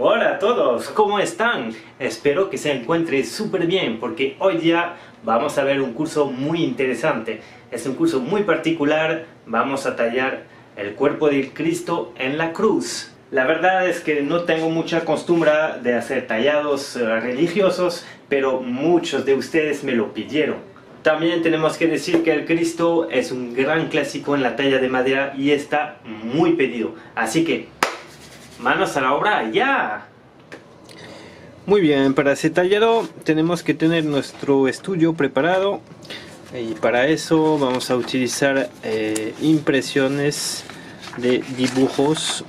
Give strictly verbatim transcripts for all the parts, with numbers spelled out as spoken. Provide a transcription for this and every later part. Hola a todos, ¿cómo están? Espero que se encuentren súper bien porque hoy ya vamos a ver un curso muy interesante. Es un curso muy particular, vamos a tallar el cuerpo de Cristo en la cruz. La verdad es que no tengo mucha costumbre de hacer tallados religiosos, pero muchos de ustedes me lo pidieron. También tenemos que decir que el Cristo es un gran clásico en la talla de madera y está muy pedido, así que ¡manos a la obra! ¡Ya! Muy bien, para ese tallado tenemos que tener nuestro estudio preparado y para eso vamos a utilizar eh, impresiones de dibujos.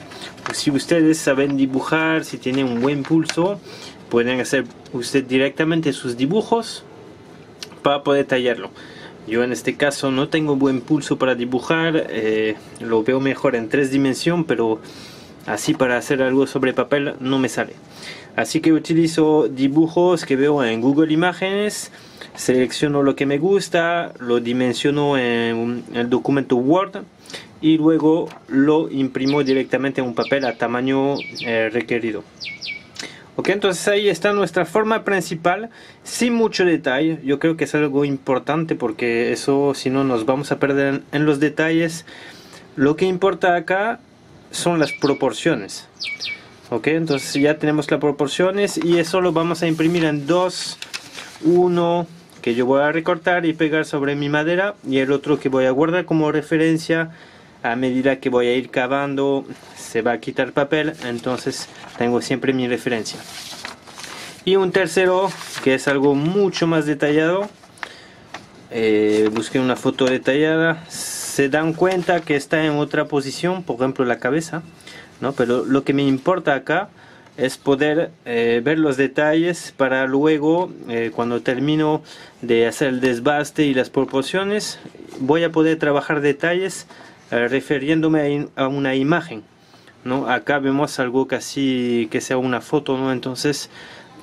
Si ustedes saben dibujar, si tienen un buen pulso, pueden hacer usted directamente sus dibujos para poder tallarlo. Yo en este caso no tengo buen pulso para dibujar, eh, lo veo mejor en tres dimensiones, pero así para hacer algo sobre papel no me sale. Así que utilizo dibujos que veo en Google Imágenes, selecciono lo que me gusta, lo dimensiono en el documento Word y luego lo imprimo directamente en un papel a tamaño eh, requerido. Ok, entonces ahí está nuestra forma principal, sin mucho detalle. Yo creo que es algo importante porque eso, si no, nos vamos a perder en, en los detalles. Lo que importa acá son las proporciones. Ok, entonces ya tenemos las proporciones y eso lo vamos a imprimir en dos, uno que yo voy a recortar y pegar sobre mi madera y el otro que voy a guardar como referencia. A medida que voy a ir cavando se va a quitar papel, entonces tengo siempre mi referencia. Y un tercero que es algo mucho más detallado. Eh, busqué una foto detallada. Se dan cuenta que está en otra posición, por ejemplo la cabeza, ¿no? Pero lo que me importa acá es poder eh, ver los detalles para luego, eh, cuando termino de hacer el desbaste y las proporciones, voy a poder trabajar detalles eh, refiriéndome a, a una imagen, ¿no? Acá vemos algo casi que sea una foto, ¿no? Entonces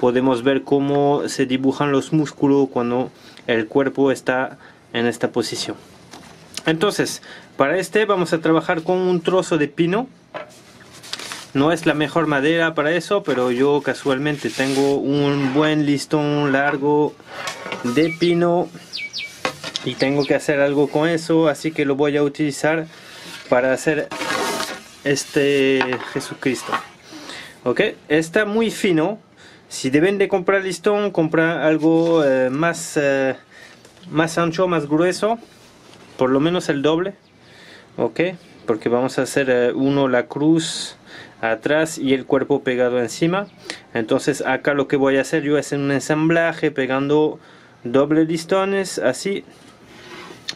podemos ver cómo se dibujan los músculos cuando el cuerpo está en esta posición. Entonces, para este vamos a trabajar con un trozo de pino. No es la mejor madera para eso, pero yo casualmente tengo un buen listón largo de pino y tengo que hacer algo con eso, así que lo voy a utilizar para hacer este Jesucristo. Ok, está muy fino. Si deben de comprar listón, comprar algo eh, más, eh, más ancho, más grueso, por lo menos el doble, ok, porque vamos a hacer eh, uno la cruz atrás y el cuerpo pegado encima. Entonces acá lo que voy a hacer yo es un ensamblaje pegando doble listones así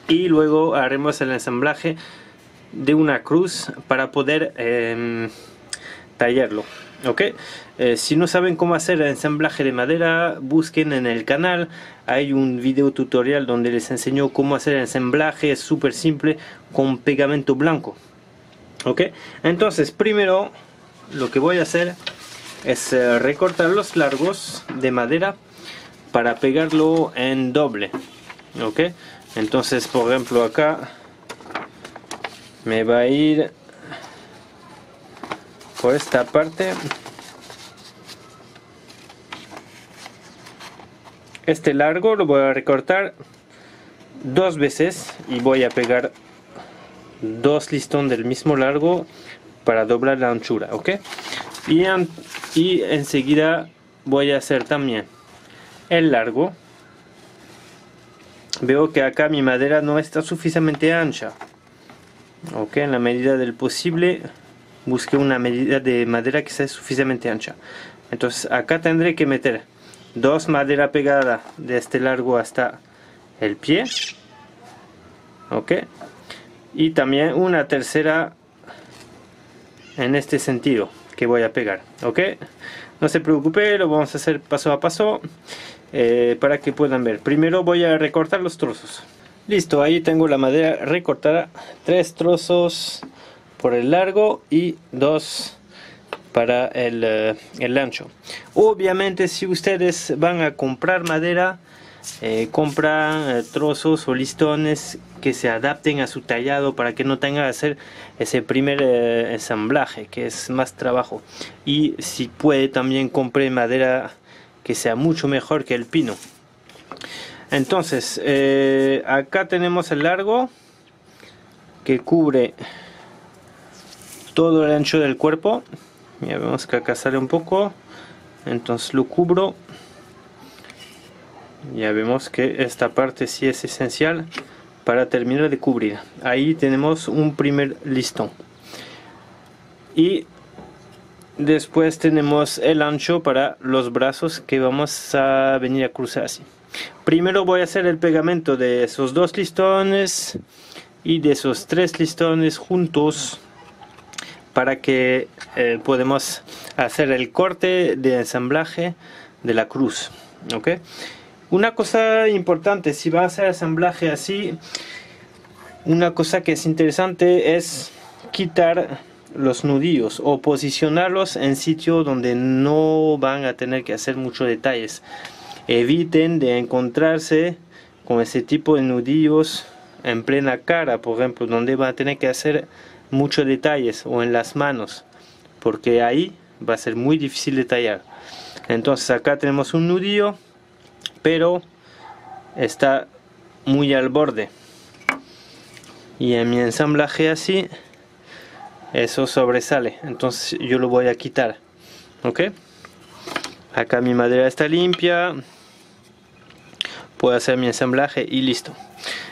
y luego haremos el ensamblaje de una cruz para poder eh, tallarlo. Ok, eh, si no saben cómo hacer el ensamblaje de madera, busquen en el canal, hay un video tutorial donde les enseño cómo hacer el ensamblaje, es súper simple, con pegamento blanco. Ok, entonces primero lo que voy a hacer es eh, recortar los largos de madera para pegarlo en doble. Ok, entonces por ejemplo acá me va a ir por esta parte este largo, lo voy a recortar dos veces y voy a pegar dos listones del mismo largo para doblar la anchura, ok, y, en, y enseguida voy a hacer también el largo. Veo que acá mi madera no está suficientemente ancha, ok, en la medida del posible busqué una medida de madera que sea suficientemente ancha. Entonces acá tendré que meter dos madera pegada de este largo hasta el pie, ok, y también una tercera en este sentido que voy a pegar, ok. No se preocupe, lo vamos a hacer paso a paso eh, para que puedan ver. Primero voy a recortar los trozos. Listo, ahí tengo la madera recortada, tres trozos por el largo y dos para el, el ancho. Obviamente si ustedes van a comprar madera eh, compra eh, trozos o listones que se adapten a su tallado para que no tenga que hacer ese primer eh, ensamblaje, que es más trabajo. Y si puede, también compre madera que sea mucho mejor que el pino. Entonces eh, acá tenemos el largo que cubre todo el ancho del cuerpo. Ya vemos que acá sale un poco, entonces lo cubro. Ya vemos que esta parte sí es esencial para terminar de cubrir. Ahí tenemos un primer listón. Y después tenemos el ancho para los brazos que vamos a venir a cruzar así. Primero voy a hacer el pegamento de esos dos listones y de esos tres listones juntos, para que eh, podamos hacer el corte de ensamblaje de la cruz, ¿okay? Una cosa importante, si va a hacer ensamblaje así, una cosa que es interesante es quitar los nudillos o posicionarlos en sitio donde no van a tener que hacer muchos detalles. Eviten de encontrarse con ese tipo de nudillos en plena cara, por ejemplo, donde van a tener que hacer muchos detalles, o en las manos, porque ahí va a ser muy difícil detallar. Entonces acá tenemos un nudillo, pero está muy al borde, y en mi ensamblaje así eso sobresale, entonces yo lo voy a quitar, ¿ok? Acá mi madera está limpia, puedo hacer mi ensamblaje y listo.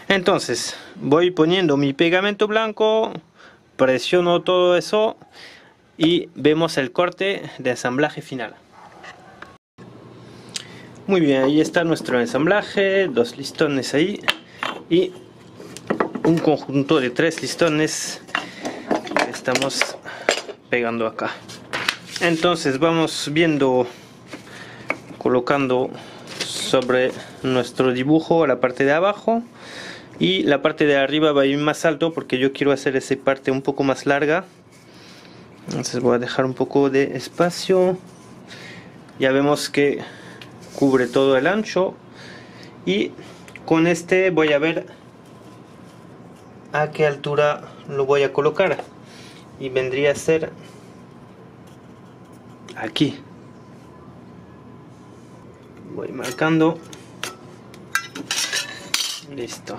Entonces voy poniendo mi pegamento blanco, presiono todo eso y vemos el corte de ensamblaje final. Muy bien, ahí está nuestro ensamblaje, dos listones ahí y un conjunto de tres listones que estamos pegando acá. Entonces vamos viendo, colocando sobre nuestro dibujo la parte de abajo. Y la parte de arriba va a ir más alto porque yo quiero hacer esa parte un poco más larga. Entonces voy a dejar un poco de espacio. Ya vemos que cubre todo el ancho. Y con este voy a ver a qué altura lo voy a colocar. Y vendría a ser aquí. Voy marcando. Listo.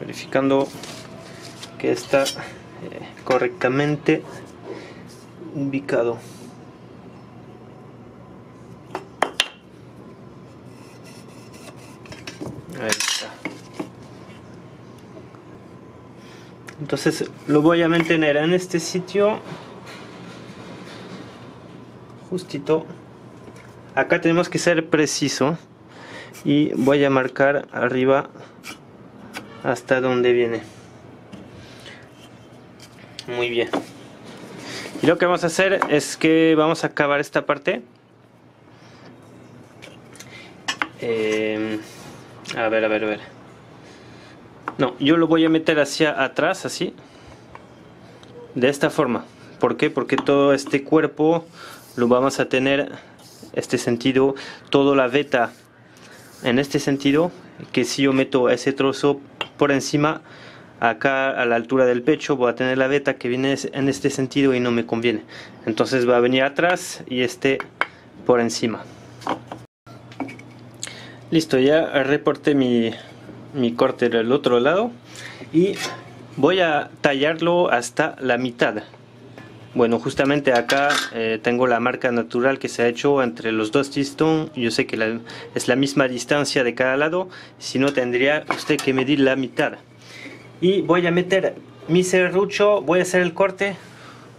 Verificando que está correctamente ubicado. Ahí está. Entonces lo voy a mantener en este sitio justito. Acá tenemos que ser preciso y voy a marcar arriba hasta donde viene. Muy bien, y lo que vamos a hacer es que vamos a acabar esta parte. eh, a ver, a ver, a ver no, yo lo voy a meter hacia atrás así, de esta forma. ¿Por qué? Porque todo este cuerpo lo vamos a tener este sentido, toda la veta en este sentido, que si yo meto ese trozo por encima, acá a la altura del pecho, voy a tener la veta que viene en este sentido y no me conviene. Entonces va a venir atrás y este por encima. Listo, ya reporté mi, mi corte del otro lado y voy a tallarlo hasta la mitad. Bueno, justamente acá eh, tengo la marca natural que se ha hecho entre los dos listones. Yo sé que la, es la misma distancia de cada lado, si no tendría usted que medir la mitad. Y voy a meter mi serrucho, voy a hacer el corte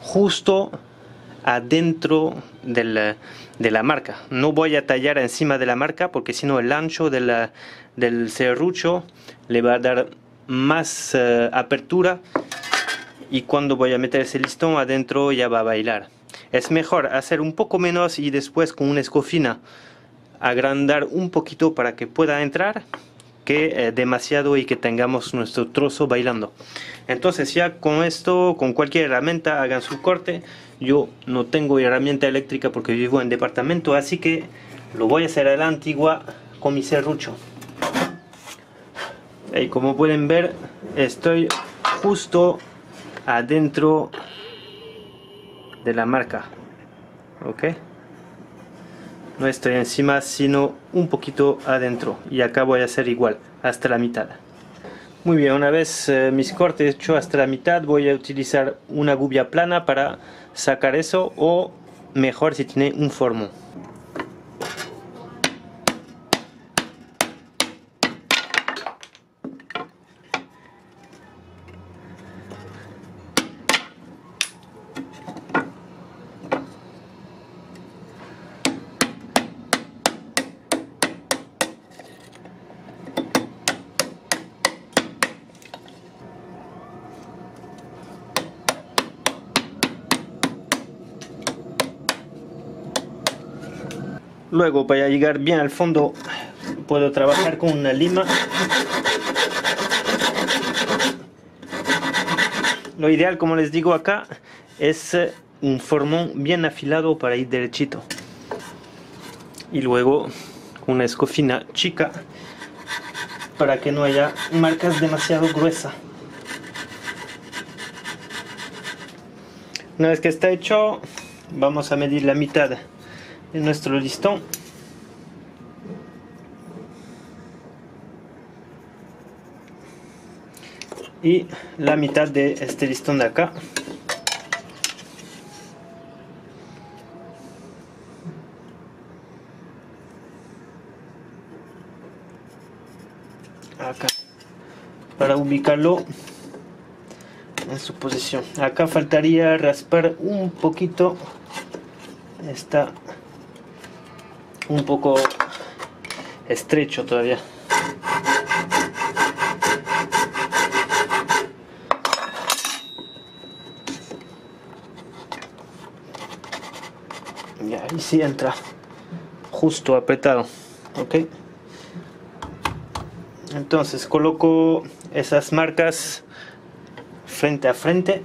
justo adentro de la, de la marca. No voy a tallar encima de la marca porque si no el ancho de la, del serrucho le va a dar más eh, apertura. Y cuando voy a meter ese listón adentro ya va a bailar. Es mejor hacer un poco menos y después con una escofina agrandar un poquito para que pueda entrar, que eh, demasiado y que tengamos nuestro trozo bailando. Entonces ya con esto, con cualquier herramienta hagan su corte. Yo no tengo herramienta eléctrica porque vivo en departamento, así que lo voy a hacer a la antigua con mi serrucho. Y como pueden ver, estoy justo adentro de la marca, ok. No estoy encima, sino un poquito adentro, y acá voy a hacer igual, hasta la mitad. Muy bien, una vez eh, mis cortes hechos hasta la mitad, voy a utilizar una gubia plana para sacar eso, o mejor si tiene un formo. Luego, para llegar bien al fondo, puedo trabajar con una lima. Lo ideal, como les digo acá, es un formón bien afilado para ir derechito. Y luego, una escofina chica, para que no haya marcas demasiado gruesas. Una vez que está hecho, vamos a medir la mitad en nuestro listón. Y la mitad de este listón de acá. Acá. Para ubicarlo en su posición. Acá faltaría raspar un poquito esta. Un poco estrecho todavía. Y ahí sí entra justo apretado, ok. Entonces coloco esas marcas frente a frente.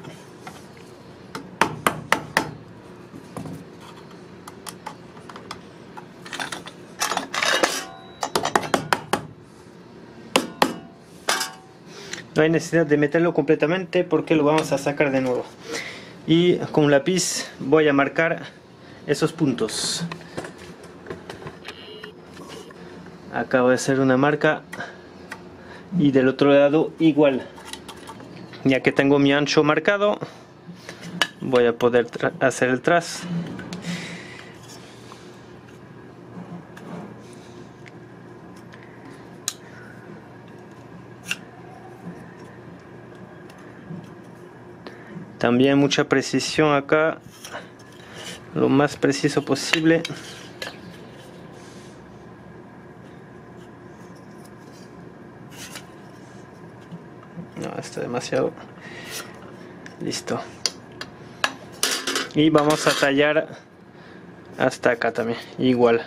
No hay necesidad de meterlo completamente porque lo vamos a sacar de nuevo. Y con un lápiz voy a marcar esos puntos. Acá voy a hacer una marca. Y del otro lado igual. Ya que tengo mi ancho marcado, voy a poder hacer el traz. También mucha precisión acá, lo más preciso posible. No, está demasiado. Listo. Y vamos a tallar hasta acá también, igual.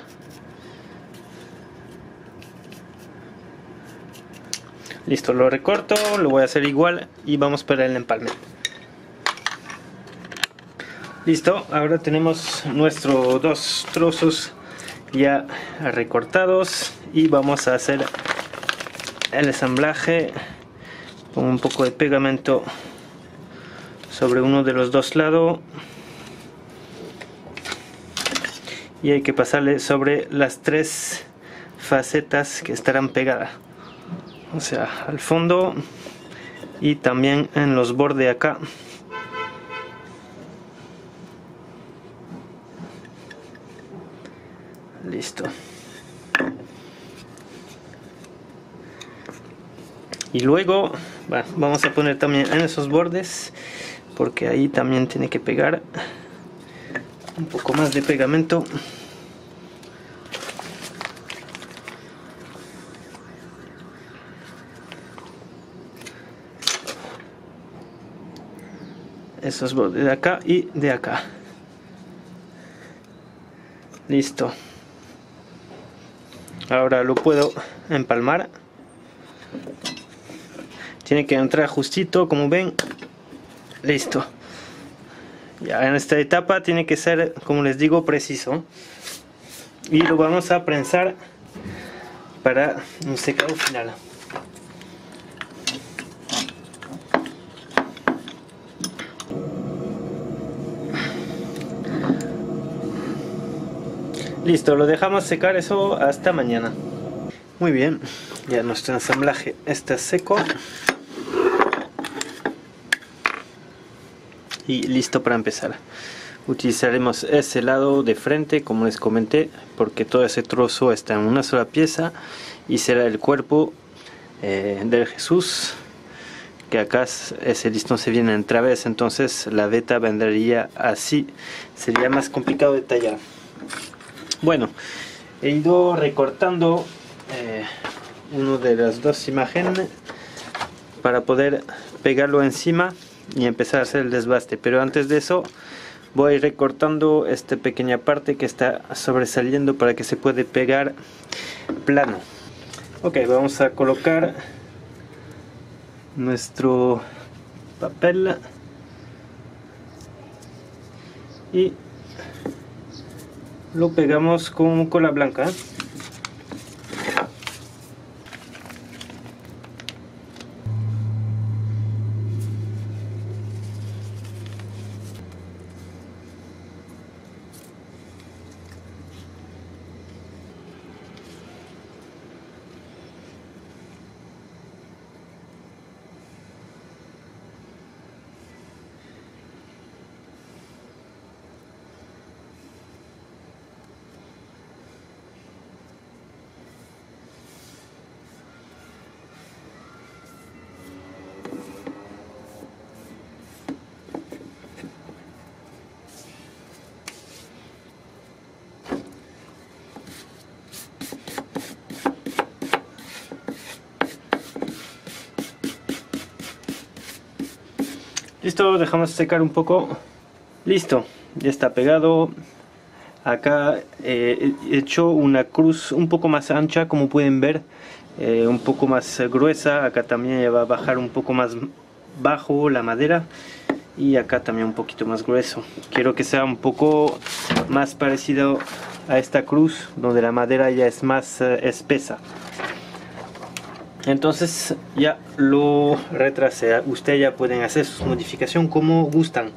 Listo, lo recorto, lo voy a hacer igual y vamos para el empalme. Listo, ahora tenemos nuestros dos trozos ya recortados y vamos a hacer el ensamblaje con un poco de pegamento sobre uno de los dos lados y hay que pasarle sobre las tres facetas que estarán pegadas, o sea, al fondo y también en los bordes acá. Listo. Y luego, bueno, vamos a poner también en esos bordes porque ahí también tiene que pegar un poco más de pegamento. Esos bordes de acá y de acá. Listo. Ahora lo puedo empalmar Tiene que entrar justito, como ven. Listo. Ya en esta etapa tiene que ser, como les digo, preciso. Y lo vamos a prensar para un secado final. Listo, lo dejamos secar eso hasta mañana. Muy bien, ya nuestro ensamblaje está seco. Y listo para empezar. Utilizaremos ese lado de frente, como les comenté, porque todo ese trozo está en una sola pieza y será el cuerpo eh, del Jesús, que acá ese listón se viene en través, entonces la veta vendría así, sería más complicado de tallar. Bueno, he ido recortando eh, una de las dos imágenes para poder pegarlo encima y empezar a hacer el desbaste, pero antes de eso voy recortando esta pequeña parte que está sobresaliendo para que se pueda pegar plano. Ok, vamos a colocar nuestro papel y lo pegamos con cola blanca. Listo, dejamos secar un poco. Listo, ya está pegado. Acá eh, he hecho una cruz un poco más ancha, como pueden ver, eh, un poco más gruesa. Acá también ya va a bajar un poco más bajo la madera y acá también un poquito más grueso. Quiero que sea un poco más parecido a esta cruz, donde la madera ya es más eh, espesa. Entonces ya lo retrasé, ustedes ya pueden hacer sus modificaciones como gustan.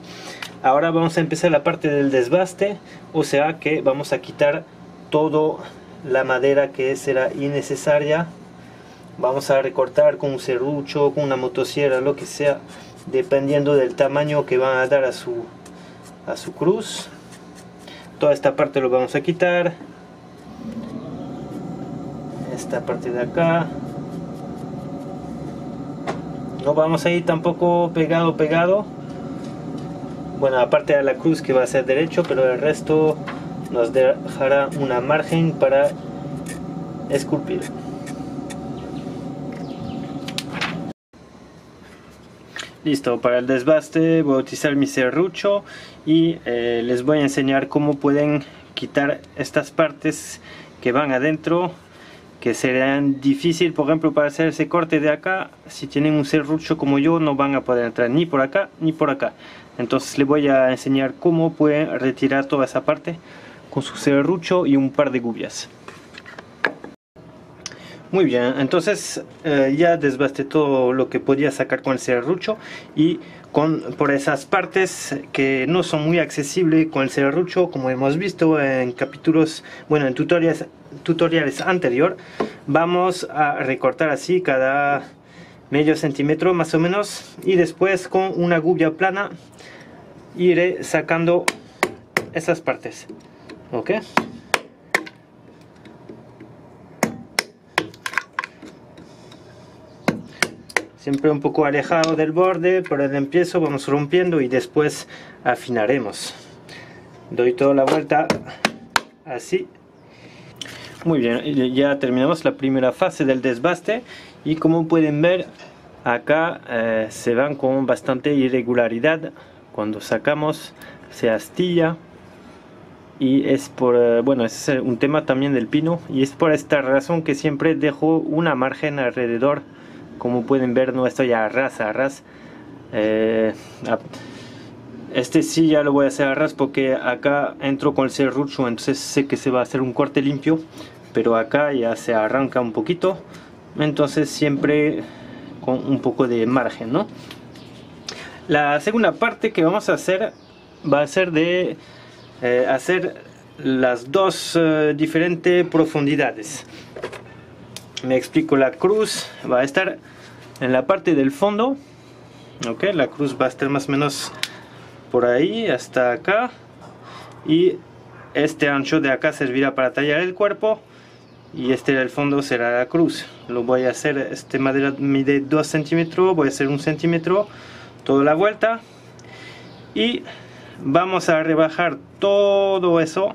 Ahora vamos a empezar la parte del desbaste, o sea que vamos a quitar toda la madera que será innecesaria. Vamos a recortar con un serrucho, con una motosierra, lo que sea, dependiendo del tamaño que van a dar a su, a su cruz. Toda esta parte lo vamos a quitar. Esta parte de acá. No vamos a ir tampoco pegado, pegado. Bueno, aparte de la cruz que va a ser derecho, pero el resto nos dejará una margen para esculpir. Listo, para el desbaste voy a utilizar mi serrucho y eh, les voy a enseñar cómo pueden quitar estas partes que van adentro, que serán difícil, por ejemplo, para hacer ese corte de acá. Si tienen un serrucho como yo, no van a poder entrar ni por acá ni por acá. Entonces les voy a enseñar cómo pueden retirar toda esa parte con su serrucho y un par de gubias. Muy bien, entonces eh, ya desbasté todo lo que podía sacar con el serrucho, y con, por esas partes que no son muy accesibles con el serrucho, como hemos visto en capítulos, bueno, en tutoriales, tutoriales anterior, vamos a recortar así cada medio centímetro más o menos, y después con una gubia plana iré sacando esas partes. Ok. Siempre un poco alejado del borde, por el empiezo vamos rompiendo y después afinaremos. Doy toda la vuelta así. Muy bien, ya terminamos la primera fase del desbaste y como pueden ver acá eh, se van con bastante irregularidad. Cuando sacamos se astilla y es por, eh, bueno, es un tema también del pino, y es por esta razón que siempre dejo una margen alrededor Como pueden ver, no estoy a ras a ras. Eh, este sí ya lo voy a hacer a ras porque acá entro con el serrucho, entonces sé que se va a hacer un corte limpio, pero acá ya se arranca un poquito, entonces siempre con un poco de margen, ¿no? La segunda parte que vamos a hacer va a ser de eh, hacer las dos eh, diferentes profundidades. Me explico, la cruz va a estar en la parte del fondo, ok, la cruz va a estar más o menos por ahí hasta acá, y este ancho de acá servirá para tallar el cuerpo, y este del fondo será la cruz. Lo voy a hacer, este madera mide dos centímetros, voy a hacer un centímetro toda la vuelta, y vamos a rebajar todo eso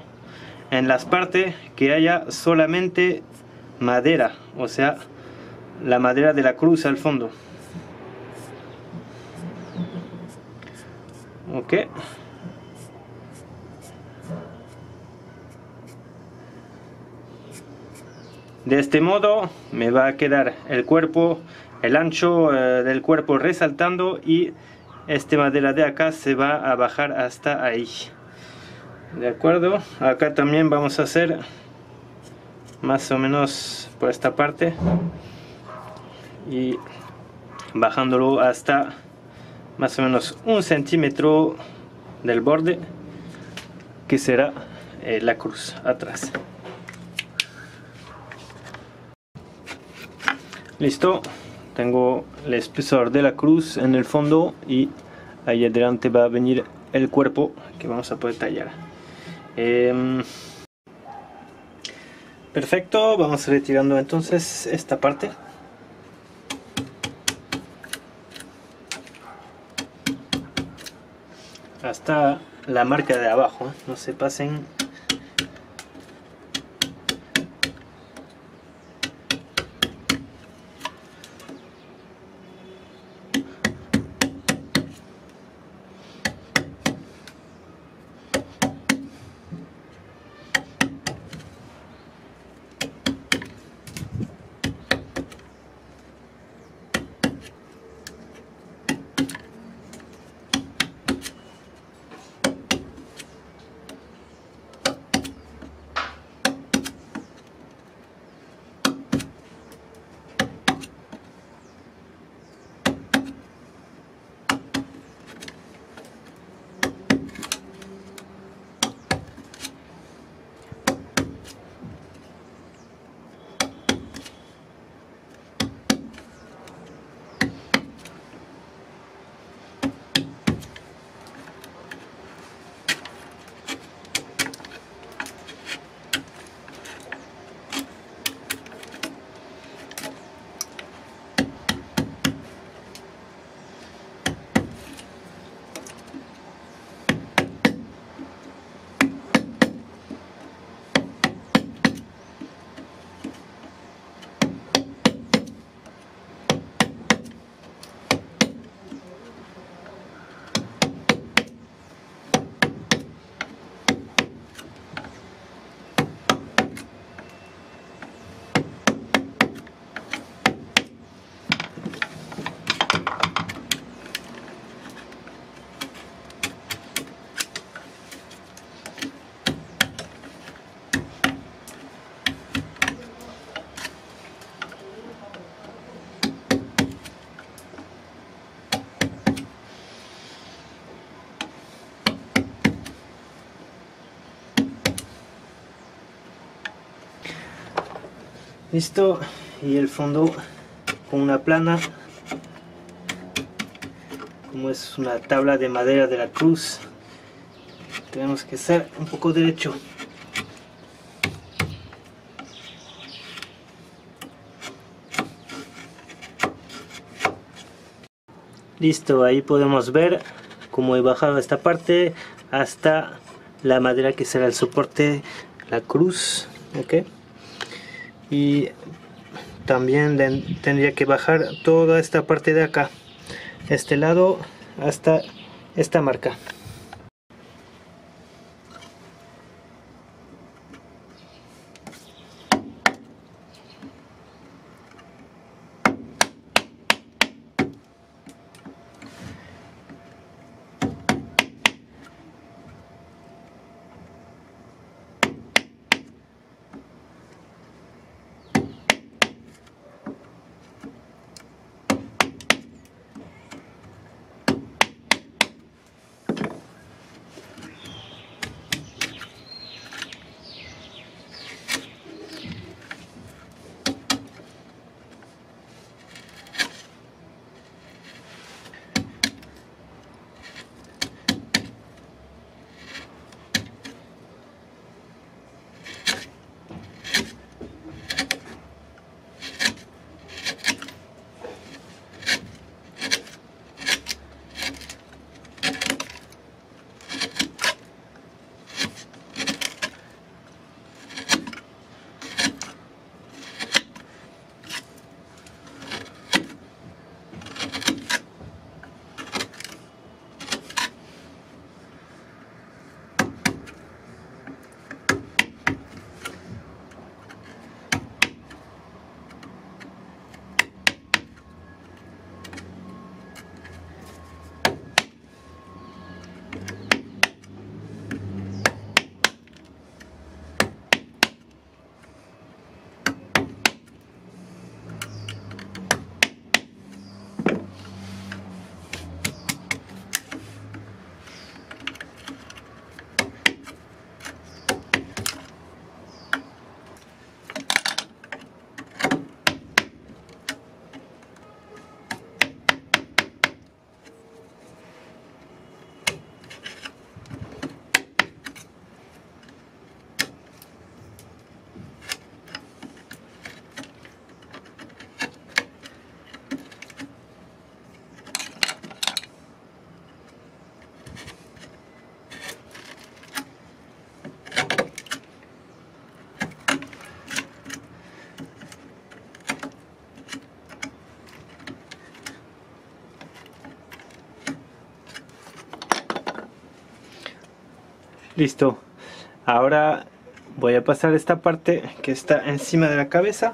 en las partes que haya solamente madera, o sea, la madera de la cruz al fondo. Ok, de este modo me va a quedar el cuerpo, el ancho eh, del cuerpo resaltando, y esta madera de acá se va a bajar hasta ahí, de acuerdo. Acá también vamos a hacer más o menos por esta parte y bajándolo hasta más o menos un centímetro del borde que será eh, la cruz atrás. Listo, tengo el espesor de la cruz en el fondo y ahí adelante va a venir el cuerpo que vamos a poder tallar. Eh, perfecto, vamos retirando entonces esta parte. Hasta la marca de abajo, ¿eh? No se pasen. Listo, y el fondo con una plana, como es una tabla de madera de la cruz, tenemos que ser un poco derecho. Listo, ahí podemos ver cómo he bajado esta parte hasta la madera que será el soporte, la cruz, ok. Y también tendría que bajar toda esta parte de acá, este lado, hasta esta marca. Listo. Ahora voy a pasar esta parte que está encima de la cabeza.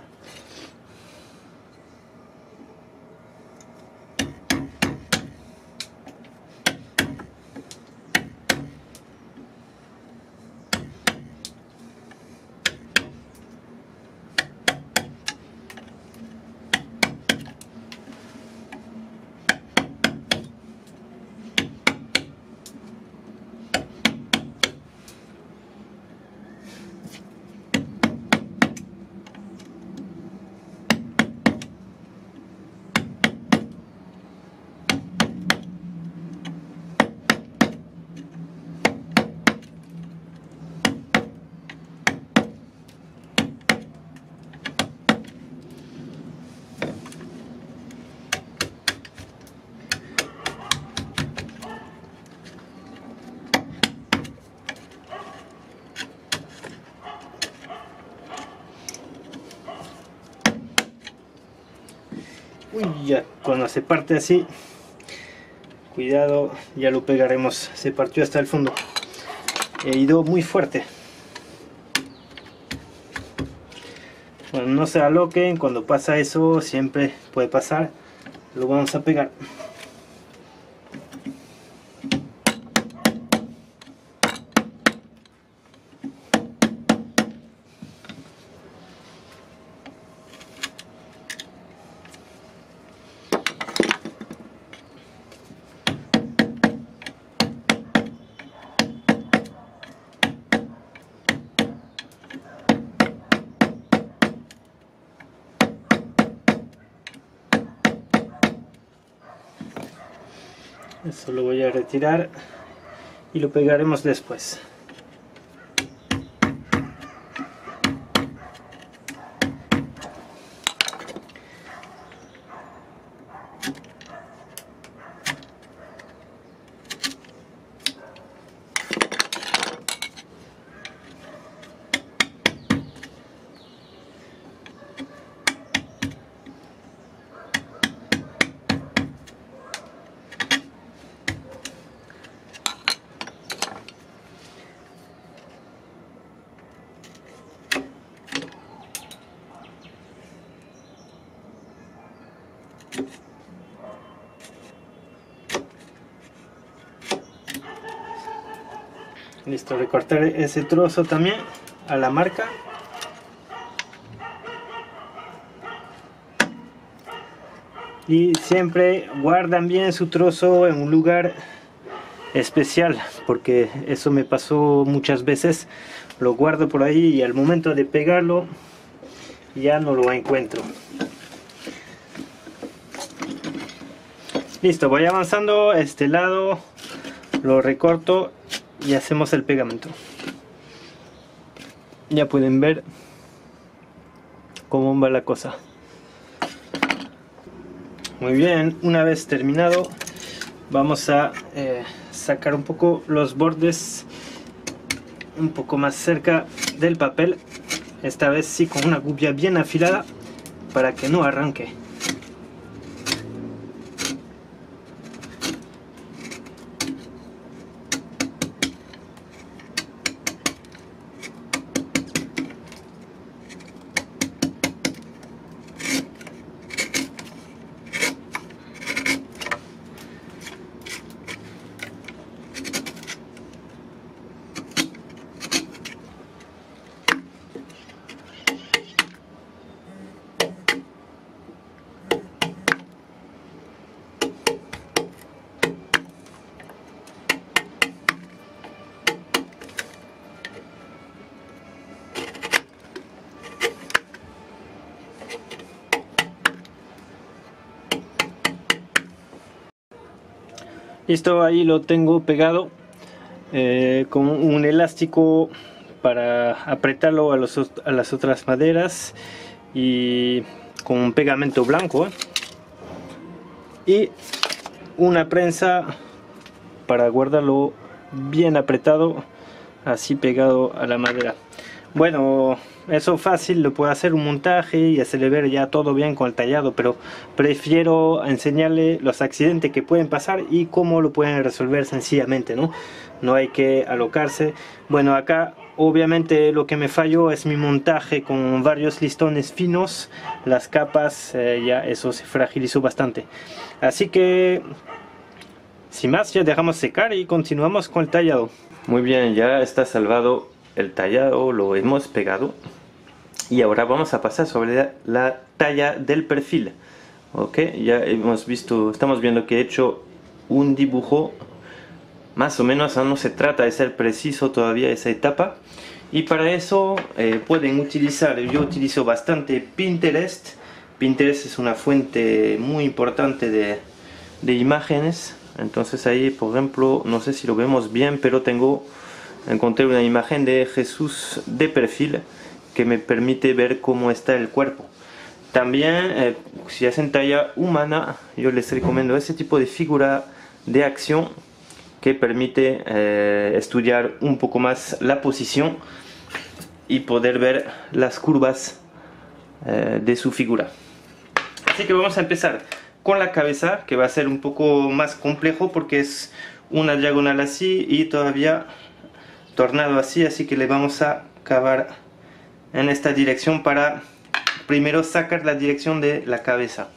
Ya cuando se parte así, cuidado, ya lo pegaremos. Se partió hasta el fondo, herido muy fuerte. Bueno, no se aloquen, cuando pasa eso siempre puede pasar, lo vamos a pegar. Eso lo voy a retirar y lo pegaremos después. Listo, recortar ese trozo también a la marca. Y siempre guardan bien su trozo en un lugar especial, porque eso me pasó muchas veces. Lo guardo por ahí y al momento de pegarlo ya no lo encuentro. Listo, voy avanzando. Este lado lo recorto y hacemos el pegamento. Ya pueden ver cómo va la cosa. Muy bien, una vez terminado vamos a eh, sacar un poco los bordes un poco más cerca del papel, esta vez sí con una gubia bien afilada para que no arranque. Listo, ahí lo tengo pegado eh, con un elástico para apretarlo a, los, a las otras maderas y con un pegamento blanco y una prensa para guardarlo bien apretado, así pegado a la madera. Bueno, eso fácil, lo puedo hacer un montaje y hacerle ver ya todo bien con el tallado, pero prefiero enseñarle los accidentes que pueden pasar y cómo lo pueden resolver sencillamente, ¿no? No hay que alocarse. Bueno, acá obviamente lo que me falló es mi montaje con varios listones finos, las capas, eh, ya eso se fragilizó bastante. Así que, sin más, ya dejamos secar y continuamos con el tallado. Muy bien, ya está salvado. El tallado lo hemos pegado y ahora vamos a pasar sobre la, la talla del perfil. Ok, ya hemos visto, estamos viendo que he hecho un dibujo más o menos, no se trata de ser preciso todavía esa etapa, y para eso eh, pueden utilizar, yo utilizo bastante Pinterest. Pinterest es una fuente muy importante de, de imágenes. Entonces ahí, por ejemplo, no sé si lo vemos bien, pero tengo encontré una imagen de Jesús de perfil que me permite ver cómo está el cuerpo. También eh, si hacen talla humana, yo les recomiendo ese tipo de figura de acción que permite eh, estudiar un poco más la posición y poder ver las curvas eh, de su figura. Así que vamos a empezar con la cabeza, que va a ser un poco más complejo porque es una diagonal así y todavía tornado así, así que le vamos a cavar en esta dirección para primero sacar la dirección de la cabeza.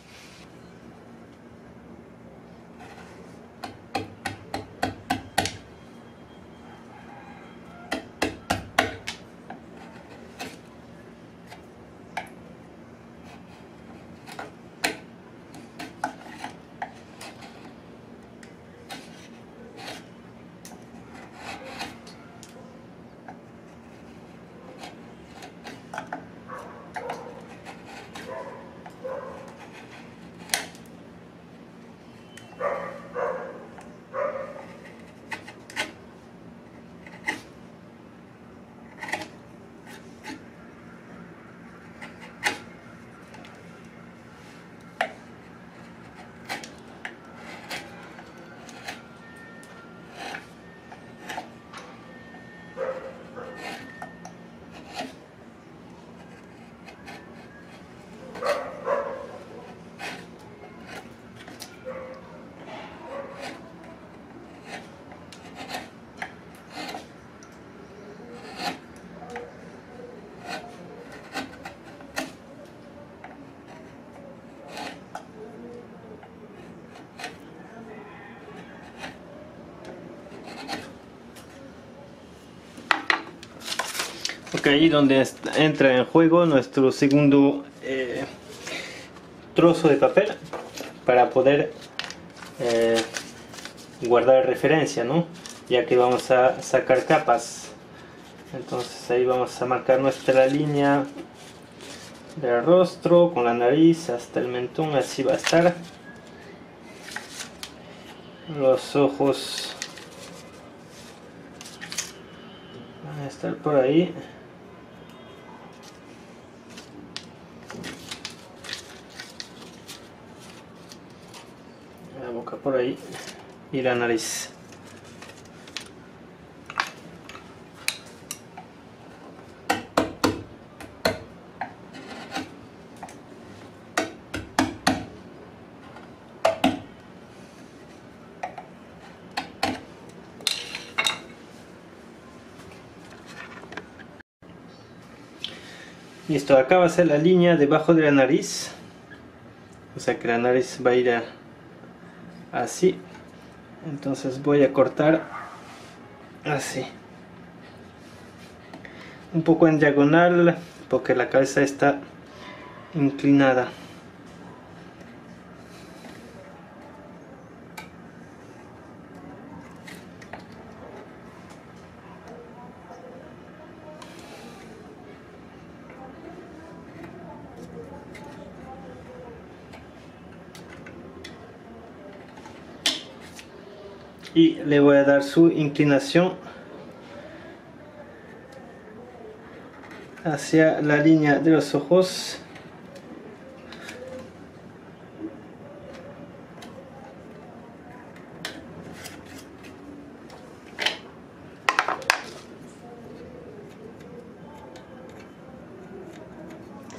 Ok, ahí donde entra en juego nuestro segundo eh, trozo de papel para poder eh, guardar referencia, ¿no? Ya que vamos a sacar capas, entonces ahí vamos a marcar nuestra línea del rostro con la nariz hasta el mentón, así va a estar, los ojos van a estar por ahí. Por ahí y la nariz. Listo, acá va a ser la línea debajo de la nariz, o sea que la nariz va a ir a así, entonces voy a cortar así un poco en diagonal porque la cabeza está inclinada. Y le voy a dar su inclinación hacia la línea de los ojos.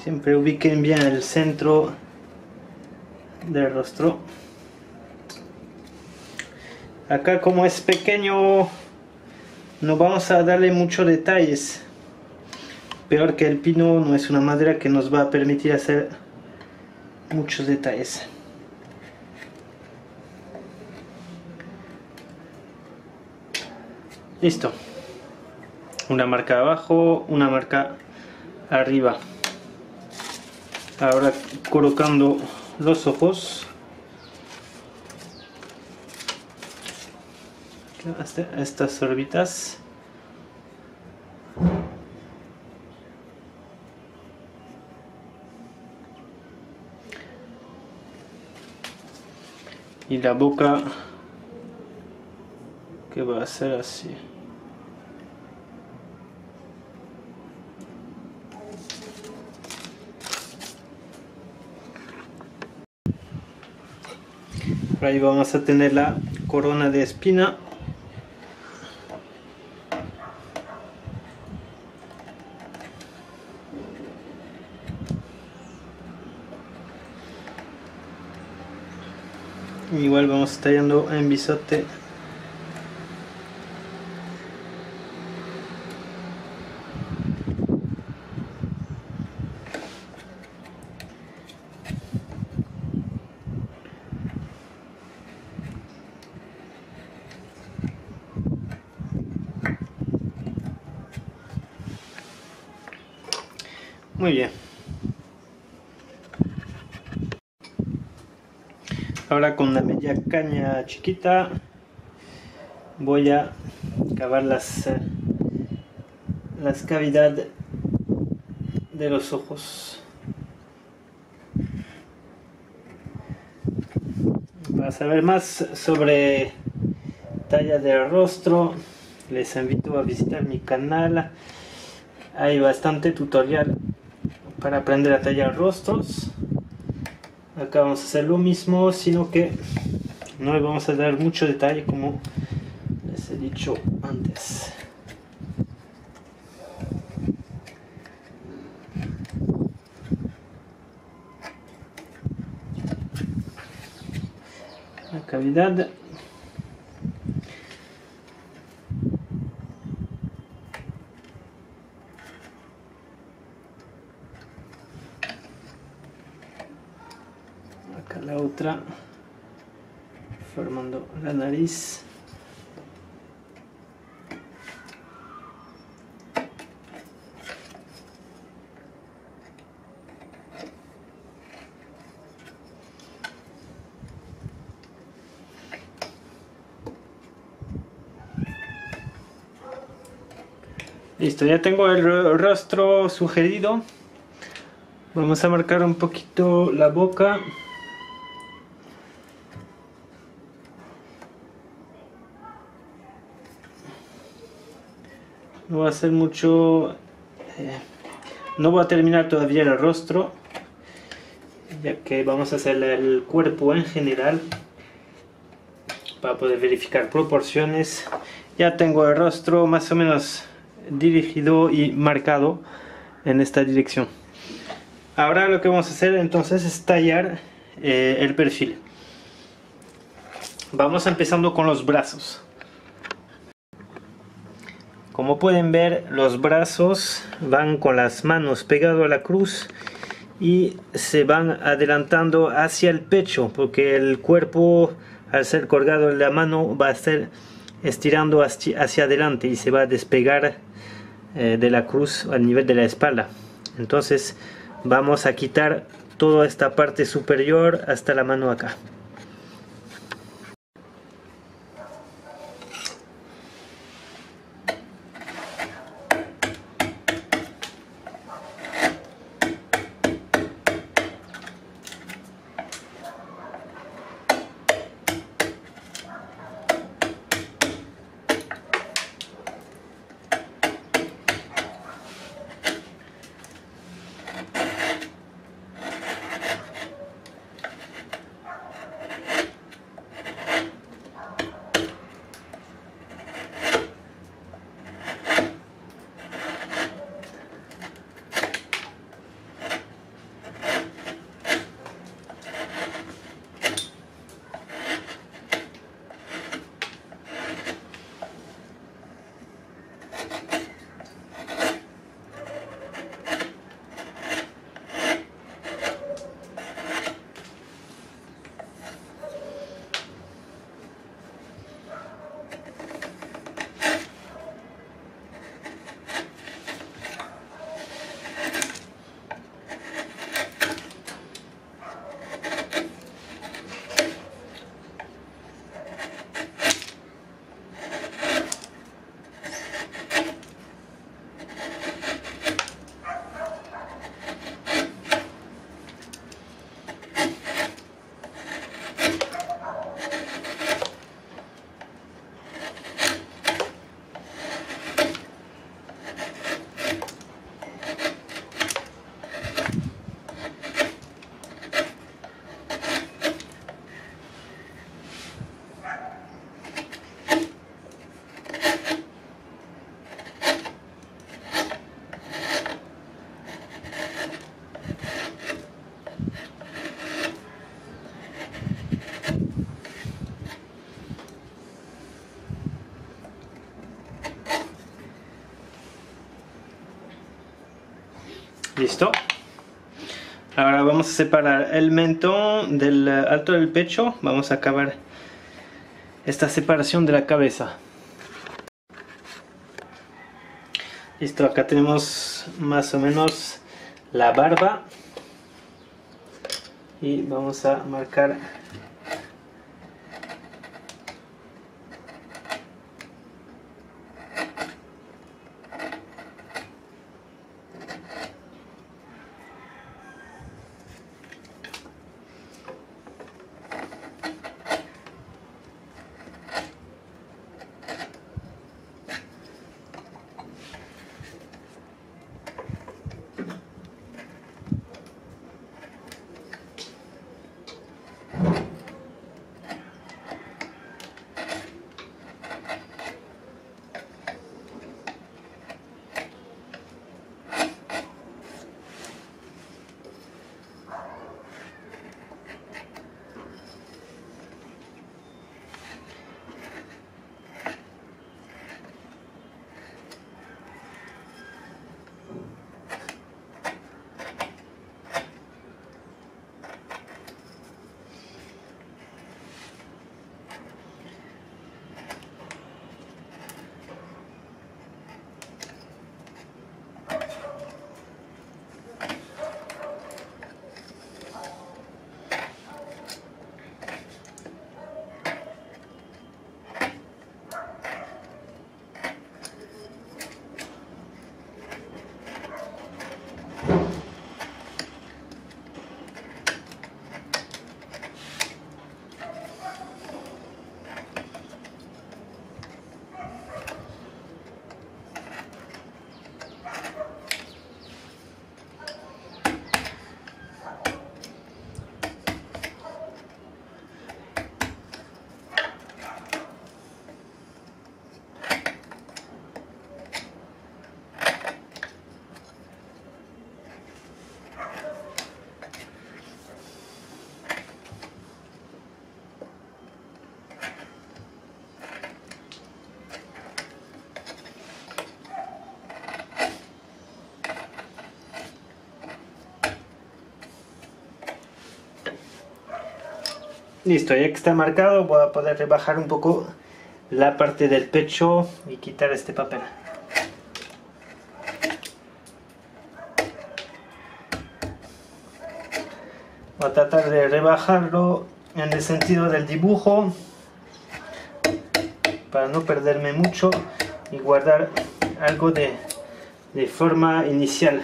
Siempre ubiquen bien el centro del rostro. Acá, como es pequeño, no vamos a darle muchos detalles. Peor que el pino, no es una madera que nos va a permitir hacer muchos detalles. Listo. Una marca abajo, una marca arriba. Ahora colocando los ojos hasta estas órbitas. Y la boca, que va a ser así. Por ahí vamos a tener la corona de espina. Igual vamos tallando en bisote. Muy bien. Ahora con la media caña chiquita voy a cavar las, las cavidades de los ojos. Para saber más sobre talla del rostro, les invito a visitar mi canal. Hay bastante tutorial para aprender a tallar rostros. Acá vamos a hacer lo mismo, sino que no le vamos a dar mucho detalle, como les he dicho antes. La cavidad. La otra, formando la nariz. Listo, ya tengo el rostro sugerido. Vamos a marcar un poquito la boca. No va a ser mucho, eh, no va a terminar todavía el rostro, ya que vamos a hacer el cuerpo en general para poder verificar proporciones. Ya tengo el rostro más o menos dirigido y marcado en esta dirección. Ahora lo que vamos a hacer entonces es tallar eh, el perfil. Vamos empezando con los brazos. Como pueden ver, los brazos van con las manos pegado a la cruz y se van adelantando hacia el pecho, porque el cuerpo, al ser colgado en la mano, va a estar estirando hacia, hacia adelante y se va a despegar eh, de la cruz al nivel de la espalda. Entonces vamos a quitar toda esta parte superior hasta la mano acá. Listo. Ahora vamos a separar el mentón del alto del pecho. Vamos a acabar esta separación de la cabeza. Listo, acá tenemos más o menos la barba. Y vamos a marcar . Listo, ya que está marcado, voy a poder rebajar un poco la parte del pecho y quitar este papel. Voy a tratar de rebajarlo en el sentido del dibujo para no perderme mucho y guardar algo de, de forma inicial.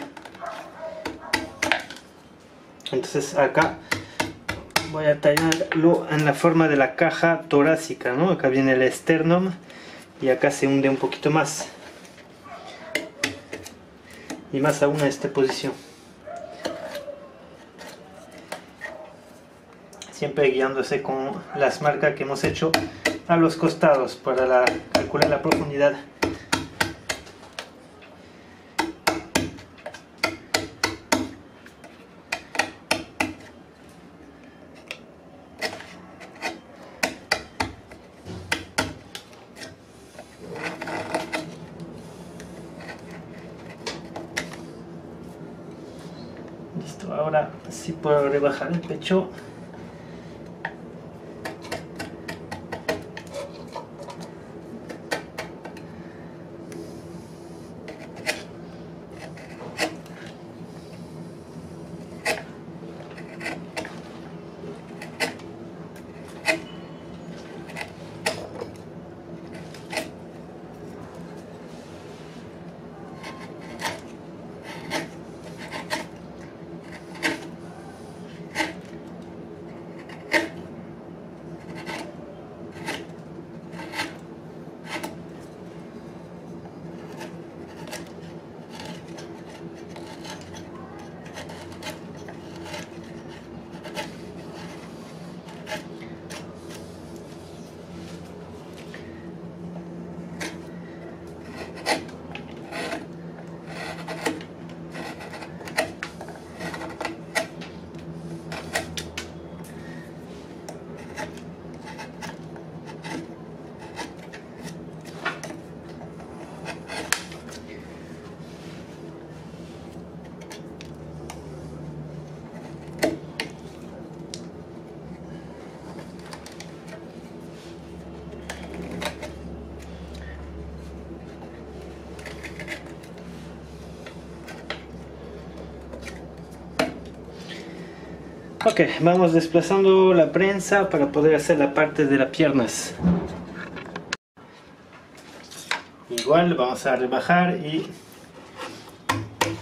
Entonces acá voy a tallarlo en la forma de la caja torácica, ¿no? Acá viene el esternum y acá se hunde un poquito más. Y más aún a esta posición. Siempre guiándose con las marcas que hemos hecho a los costados para la, calcular la profundidad. Listo, ahora sí puedo rebajar el pecho. Ok, vamos desplazando la prensa para poder hacer la parte de las piernas. Igual vamos a rebajar y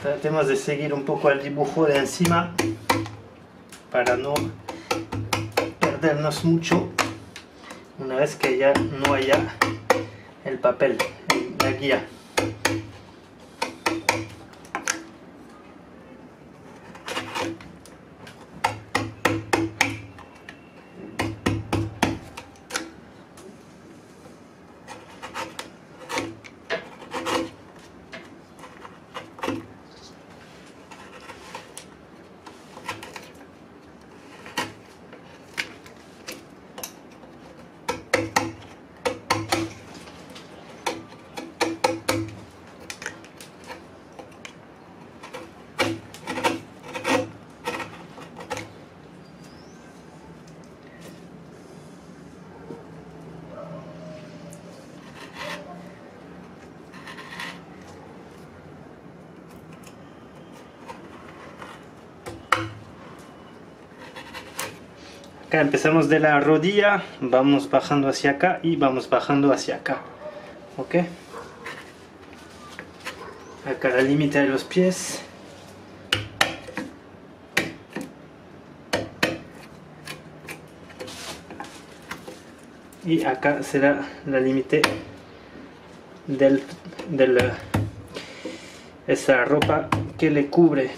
tratemos de seguir un poco el dibujo de encima para no perdernos mucho una vez que ya no haya el papel, la guía. Acá empezamos de la rodilla, vamos bajando hacia acá y vamos bajando hacia acá. Ok. Acá la límite de los pies. Y acá será la límite del, del esa ropa que le cubre.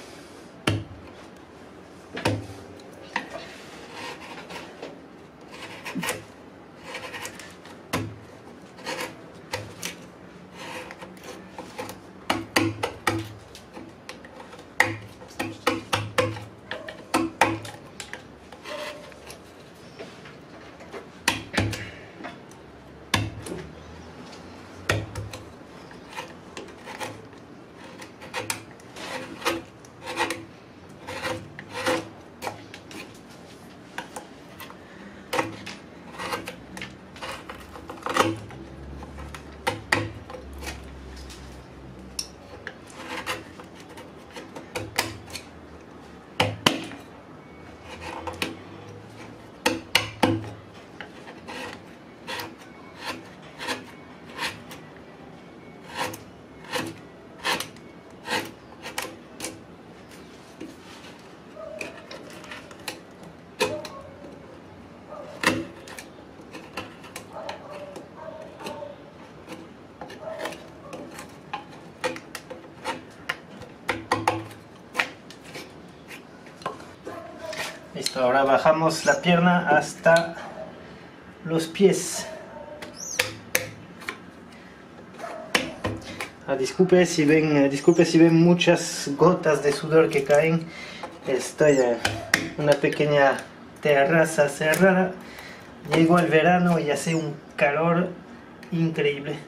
Ahora bajamos la pierna hasta los pies. Ah, disculpe si ven, eh, disculpe si ven muchas gotas de sudor que caen. Estoy en una pequeña terraza cerrada. Llegó el verano y hace un calor increíble.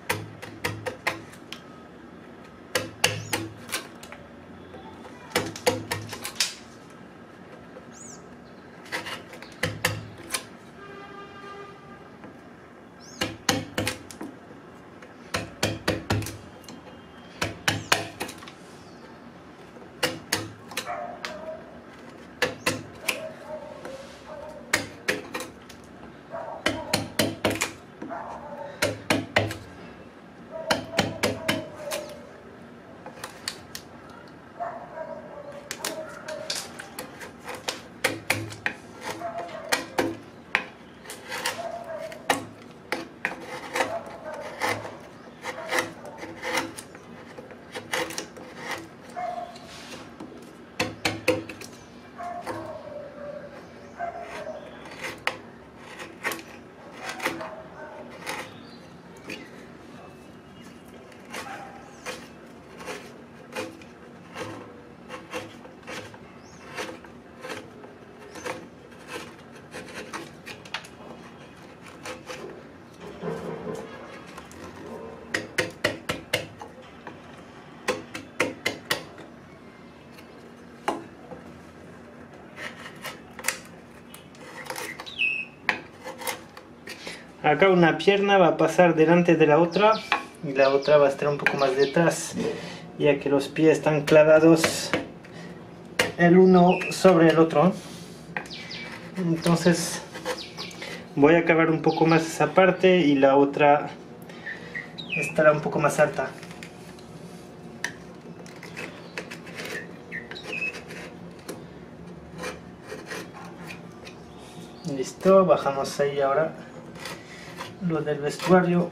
Acá una pierna va a pasar delante de la otra y la otra va a estar un poco más detrás, ya que los pies están clavados el uno sobre el otro. entonces voy a acabar un poco más esa parte y la otra estará un poco más alta. Listo, bajamos ahí ahora lo del vestuario.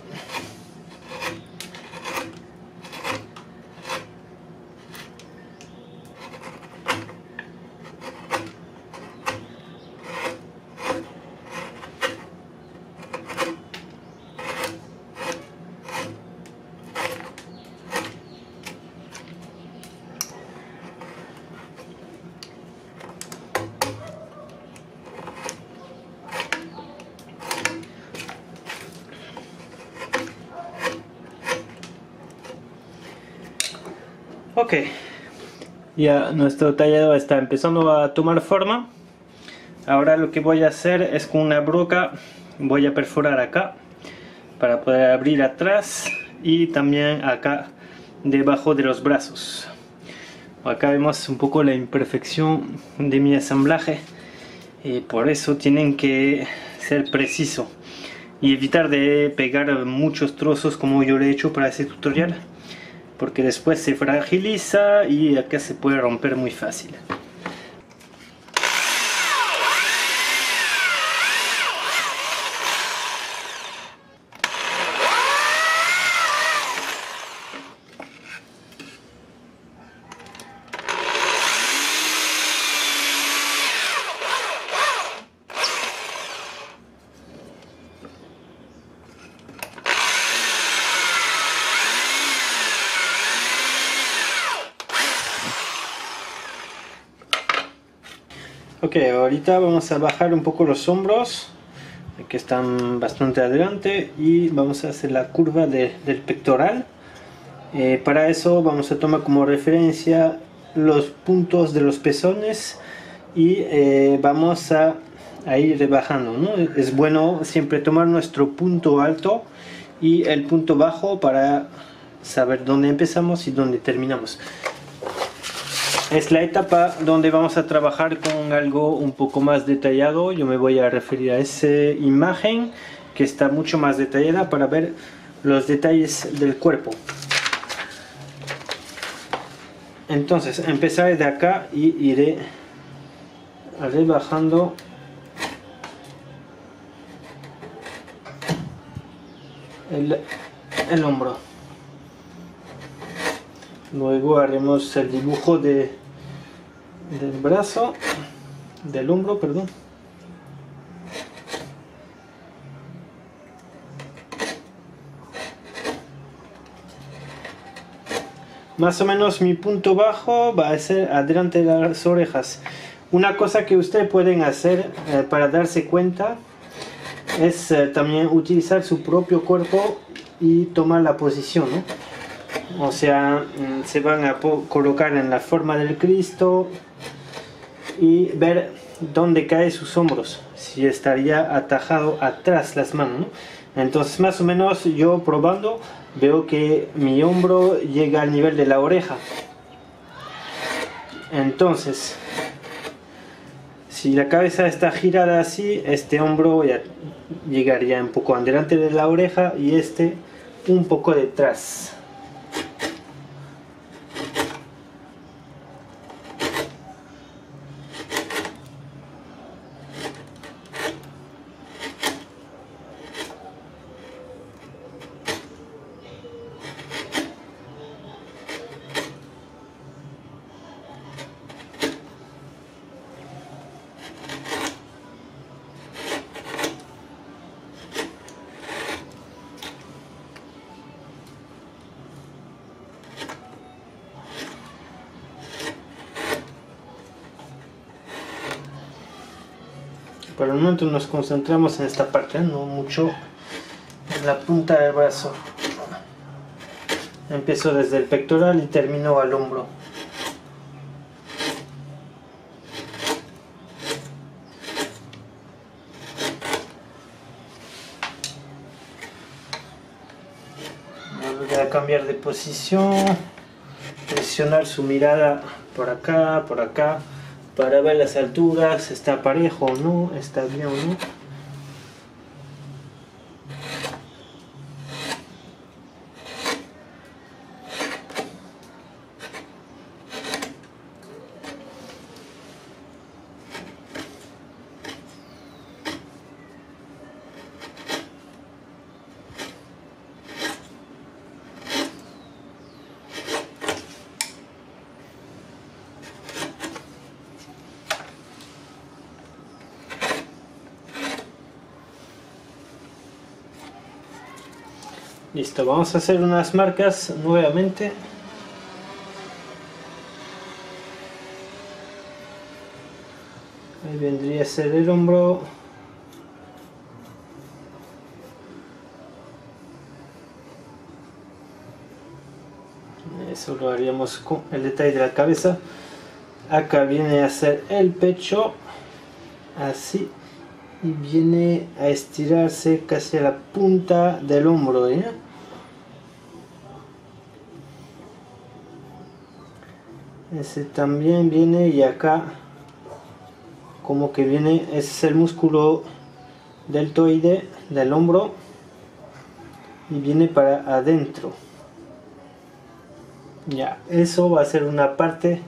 Ok, ya nuestro tallado está empezando a tomar forma. Ahora lo que voy a hacer es con una broca voy a perforar acá para poder abrir atrás y también acá debajo de los brazos. Acá vemos un poco la imperfección de mi ensamblaje y por eso tienen que ser precisos y evitar de pegar muchos trozos como yo le he hecho para este tutorial, porque después se fragiliza y acá se puede romper muy fácil. Ok, ahorita vamos a bajar un poco los hombros, que están bastante adelante, y vamos a hacer la curva de, del pectoral. Eh, para eso vamos a tomar como referencia los puntos de los pezones y eh, vamos a, a ir rebajando, ¿no? Es bueno siempre tomar nuestro punto alto y el punto bajo para saber dónde empezamos y dónde terminamos. Es la etapa donde vamos a trabajar con algo un poco más detallado. Yo me voy a referir a esa imagen que está mucho más detallada para ver los detalles del cuerpo. Entonces empezaré de acá y iré rebajando el, el hombro. Luego haremos el dibujo de del brazo, del hombro, perdón. Más o menos mi punto bajo va a ser adelante de las orejas. Una cosa que ustedes pueden hacer eh, para darse cuenta es eh, también utilizar su propio cuerpo y tomar la posición, ¿no? O sea, se van a colocar en la forma del Cristo y ver dónde caen sus hombros, si estaría atajado atrás las manos, ¿no? Entonces más o menos yo probando veo que mi hombro llega al nivel de la oreja. Entonces si la cabeza está girada así, este hombro ya llegaría un poco adelante de la oreja y este un poco detrás. Por el momento nos concentramos en esta parte, no mucho en la punta del brazo. Empiezo desde el pectoral y termino al hombro. Voy a cambiar de posición, presionar su mirada por acá, por acá, para ver las alturas, está parejo o no, está bien o no. Listo, vamos a hacer unas marcas nuevamente. Ahí vendría a ser el hombro. Eso lo haríamos con el detalle de la cabeza. Acá viene a ser el pecho, así. Y viene a estirarse casi a la punta del hombro, ¿eh? Ese también viene, y acá como que viene, ese es el músculo deltoide del hombro y viene para adentro. Ya, eso va a ser una parte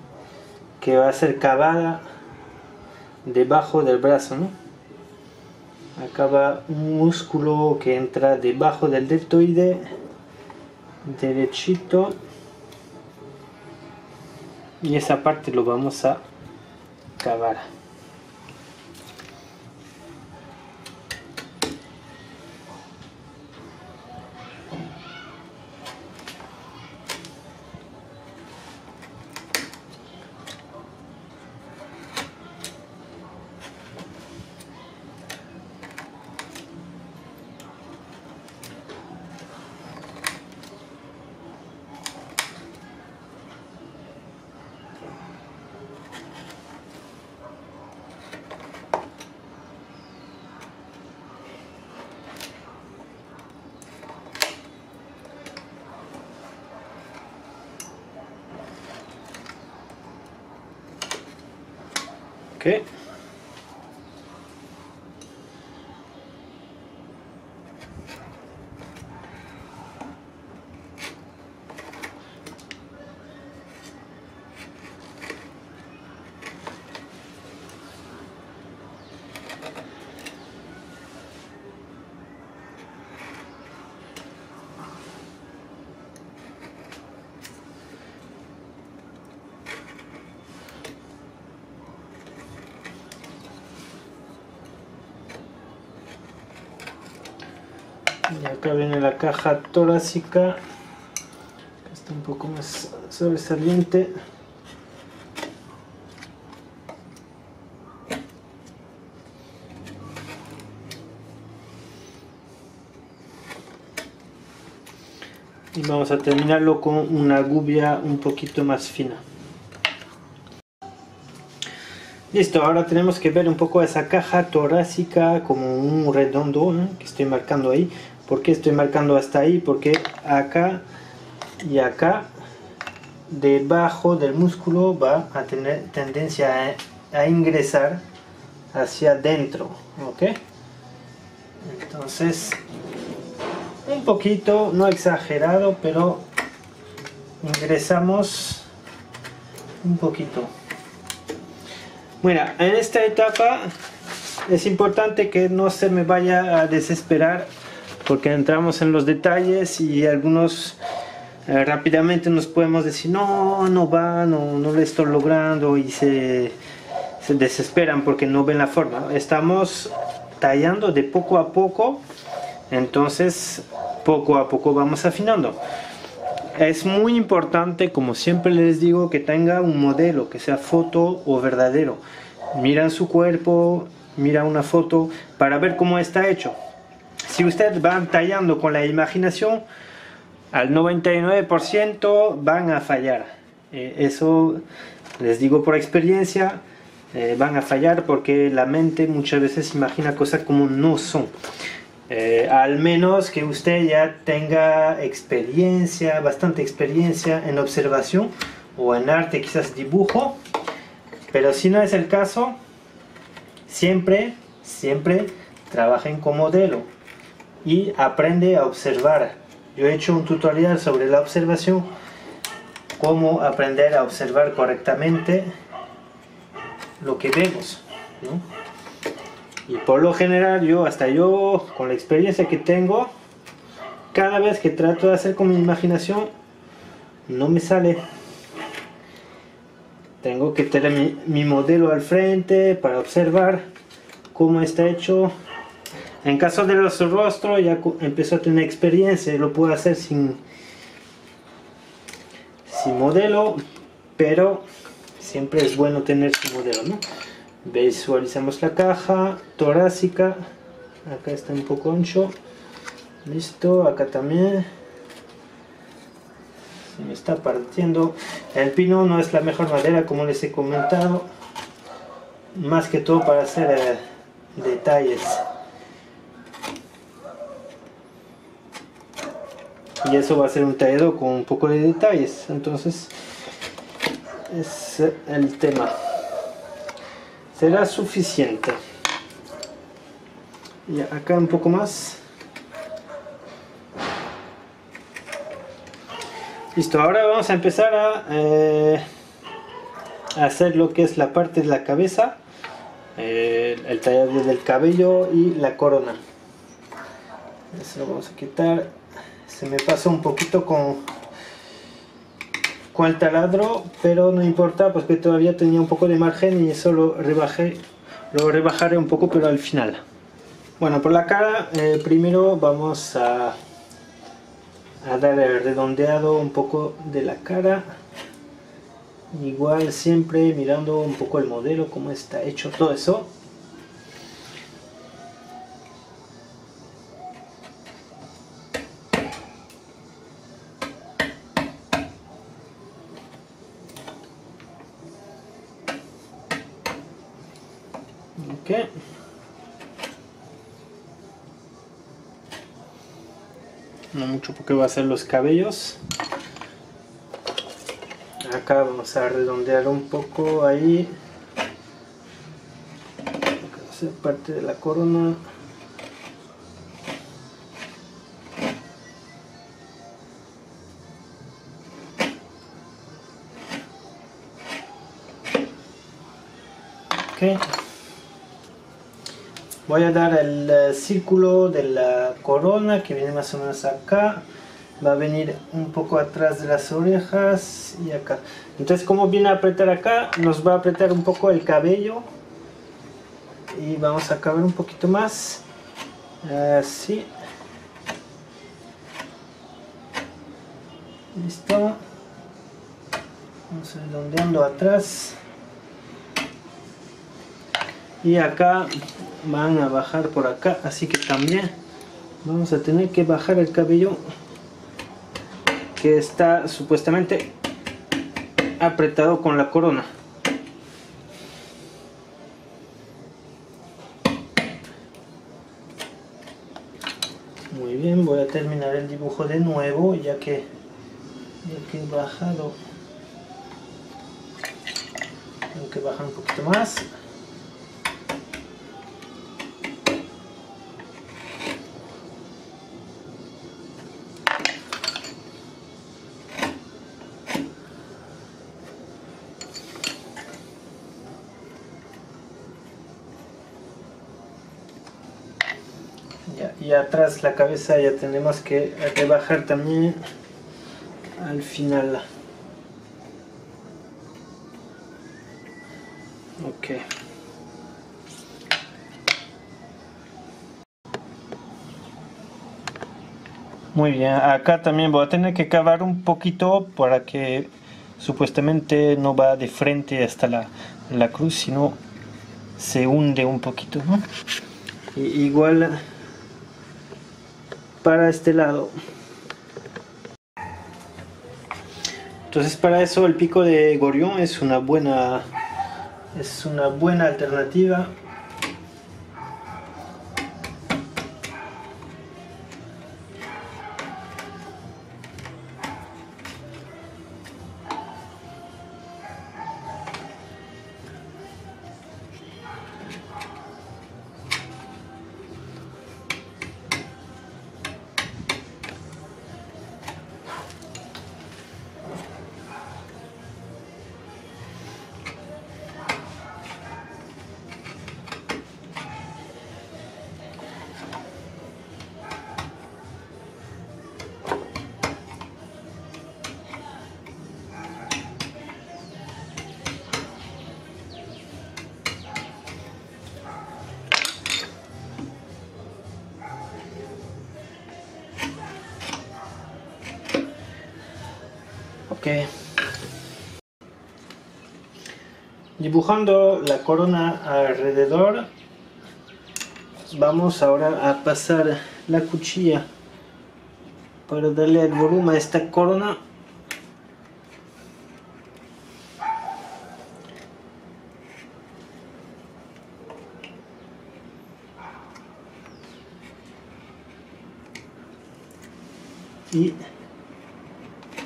que va a ser cavada debajo del brazo, ¿no? Acá va un músculo que entra debajo del deltoide, derechito, y esa parte lo vamos a cavar. Okay. Y acá viene la caja torácica, que está un poco más sobresaliente. Y vamos a terminarlo con una gubia un poquito más fina. Listo, ahora tenemos que ver un poco esa caja torácica como un redondo, ¿eh? Que estoy marcando ahí. ¿Por qué estoy marcando hasta ahí? Porque acá y acá, debajo del músculo, va a tener tendencia a, a ingresar hacia adentro, ¿ok? Entonces, un poquito, no exagerado, pero ingresamos un poquito. Bueno, en esta etapa es importante que no se me vaya a desesperar, porque entramos en los detalles y algunos eh, rápidamente nos podemos decir no, no va, no, no lo estoy logrando, y se, se desesperan porque no ven la forma. Estamos tallando de poco a poco, entonces poco a poco vamos afinando. Es muy importante, como siempre les digo, que tenga un modelo, que sea foto o verdadero. Miran su cuerpo, mira una foto para ver cómo está hecho. Si ustedes van tallando con la imaginación, al noventa y nueve por ciento van a fallar. Eh, eso les digo por experiencia, eh, van a fallar porque la mente muchas veces imagina cosas como no son. Eh, al menos que usted ya tenga experiencia, bastante experiencia en observación o en arte, quizás dibujo, Pero si no es el caso, siempre, siempre trabajen con modelo y aprende a observar. Yo he hecho un tutorial sobre la observación, cómo aprender a observar correctamente lo que vemos, ¿no? Y por lo general, yo hasta yo, con la experiencia que tengo, cada vez que trato de hacer con mi imaginación, no me sale. Tengo que tener mi, mi modelo al frente para observar cómo está hecho. En caso de los rostros, ya empiezo a tener experiencia, lo puedo hacer sin, sin modelo, pero siempre es bueno tener su modelo, ¿no? Visualizamos la caja torácica, acá está un poco ancho, listo, acá también se me está partiendo. El pino no es la mejor madera, como les he comentado, más que todo para hacer eh, detalles, y eso va a ser un tallado con un poco de detalles, entonces es el tema. Será suficiente. Y acá un poco más. Listo, ahora vamos a empezar a eh, hacer lo que es la parte de la cabeza, eh, el tallado del cabello y la corona. Eso lo vamos a quitar. Se me pasó un poquito con, con el taladro, pero no importa porque todavía tenía un poco de margen y eso lo rebajé, lo rebajaré un poco, pero al final. Bueno, por la cara eh, primero vamos a, a dar el redondeado un poco de la cara, igual siempre mirando un poco el modelo, cómo está hecho todo eso. Okay. No mucho porque va a ser los cabellos. Acá vamos a redondear un poco ahí. Acá va a ser parte de la corona. Okay. Voy a dar el círculo de la corona que viene más o menos acá, va a venir un poco atrás de las orejas y acá. Entonces, como viene a apretar acá, nos va a apretar un poco el cabello y vamos a caber un poquito más, así, listo. Vamos redondeando atrás y acá van a bajar por acá, así que también vamos a tener que bajar el cabello que está supuestamente apretado con la corona. Muy bien, voy a terminar el dibujo de nuevo ya que, ya que he bajado. Tengo que bajar un poquito más. Y atrás la cabeza ya tenemos que rebajar también al final. Ok. Muy bien, acá también voy a tener que cavar un poquito para que supuestamente no va de frente hasta la, la cruz, sino se hunde un poquito, ¿no? Y igual para este lado. Entonces, para eso el pico de gorrión es una buena es una buena alternativa. que dibujando la corona alrededor, vamos ahora a pasar la cuchilla para darle el volumen a esta corona. Y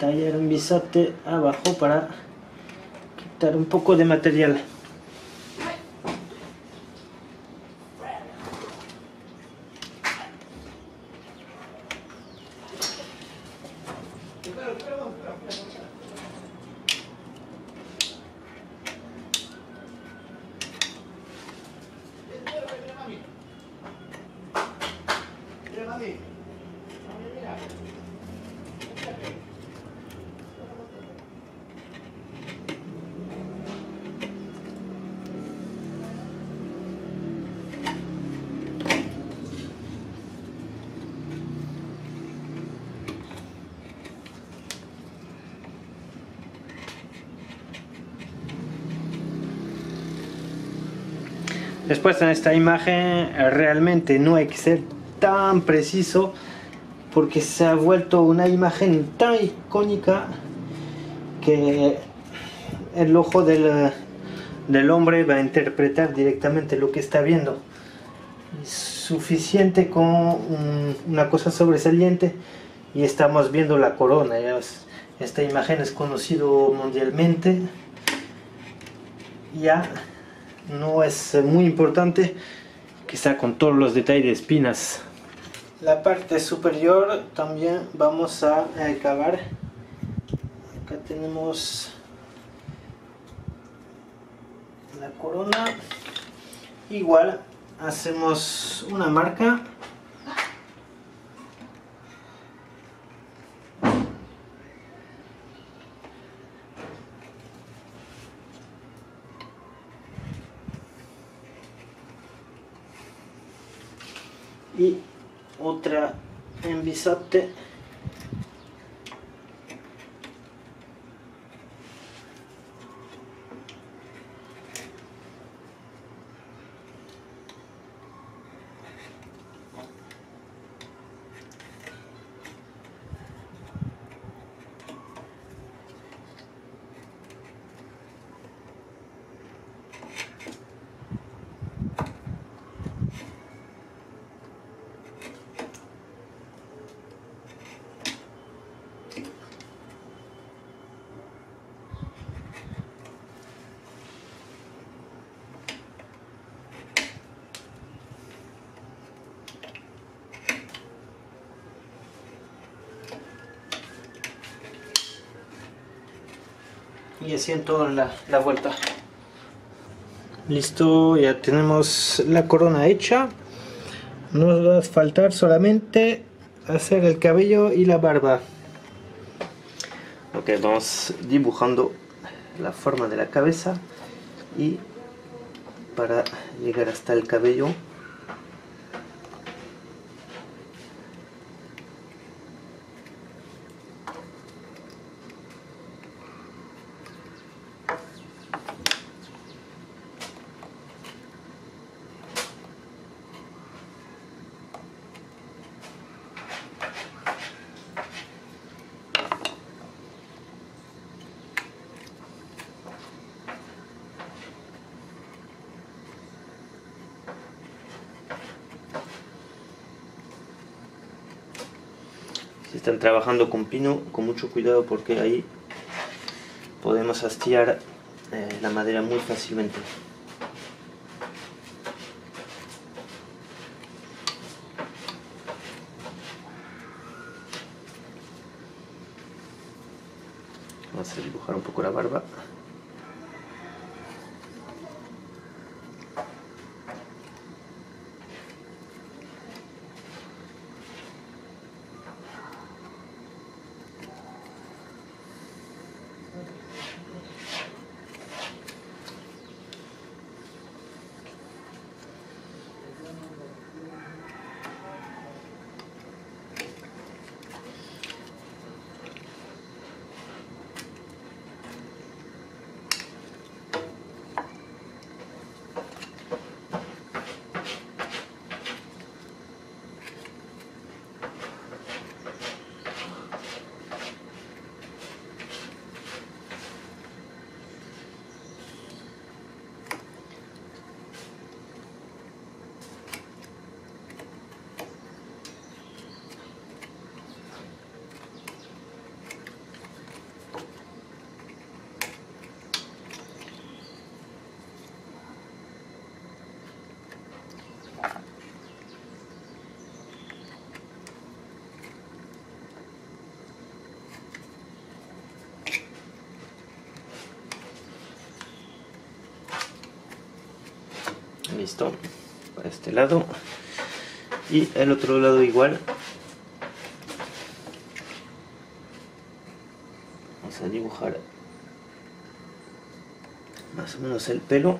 tallar un bisate abajo para quitar un poco de material. Después en esta imagen realmente no hay que ser tan preciso, porque se ha vuelto una imagen tan icónica que el ojo del, del hombre va a interpretar directamente lo que está viendo. Es suficiente con un, una cosa sobresaliente y estamos viendo la corona. Esta imagen es conocida mundialmente. Ya no es muy importante quizá con todos los detalles de espinas. La parte superior también vamos a acabar. Acá tenemos la corona, igual hacemos una marca y otra en bisate y así en toda la, la vuelta. Listo, ya tenemos la corona hecha. Nos va a faltar solamente hacer el cabello y la barba. Ok, vamos dibujando la forma de la cabeza y para llegar hasta el cabello. Están trabajando con pino con mucho cuidado, porque ahí podemos hastiar eh, la madera muy fácilmente. Vamos a dibujar un poco la barba. listo, para este lado, y el otro lado igual. Vamos a dibujar más o menos el pelo.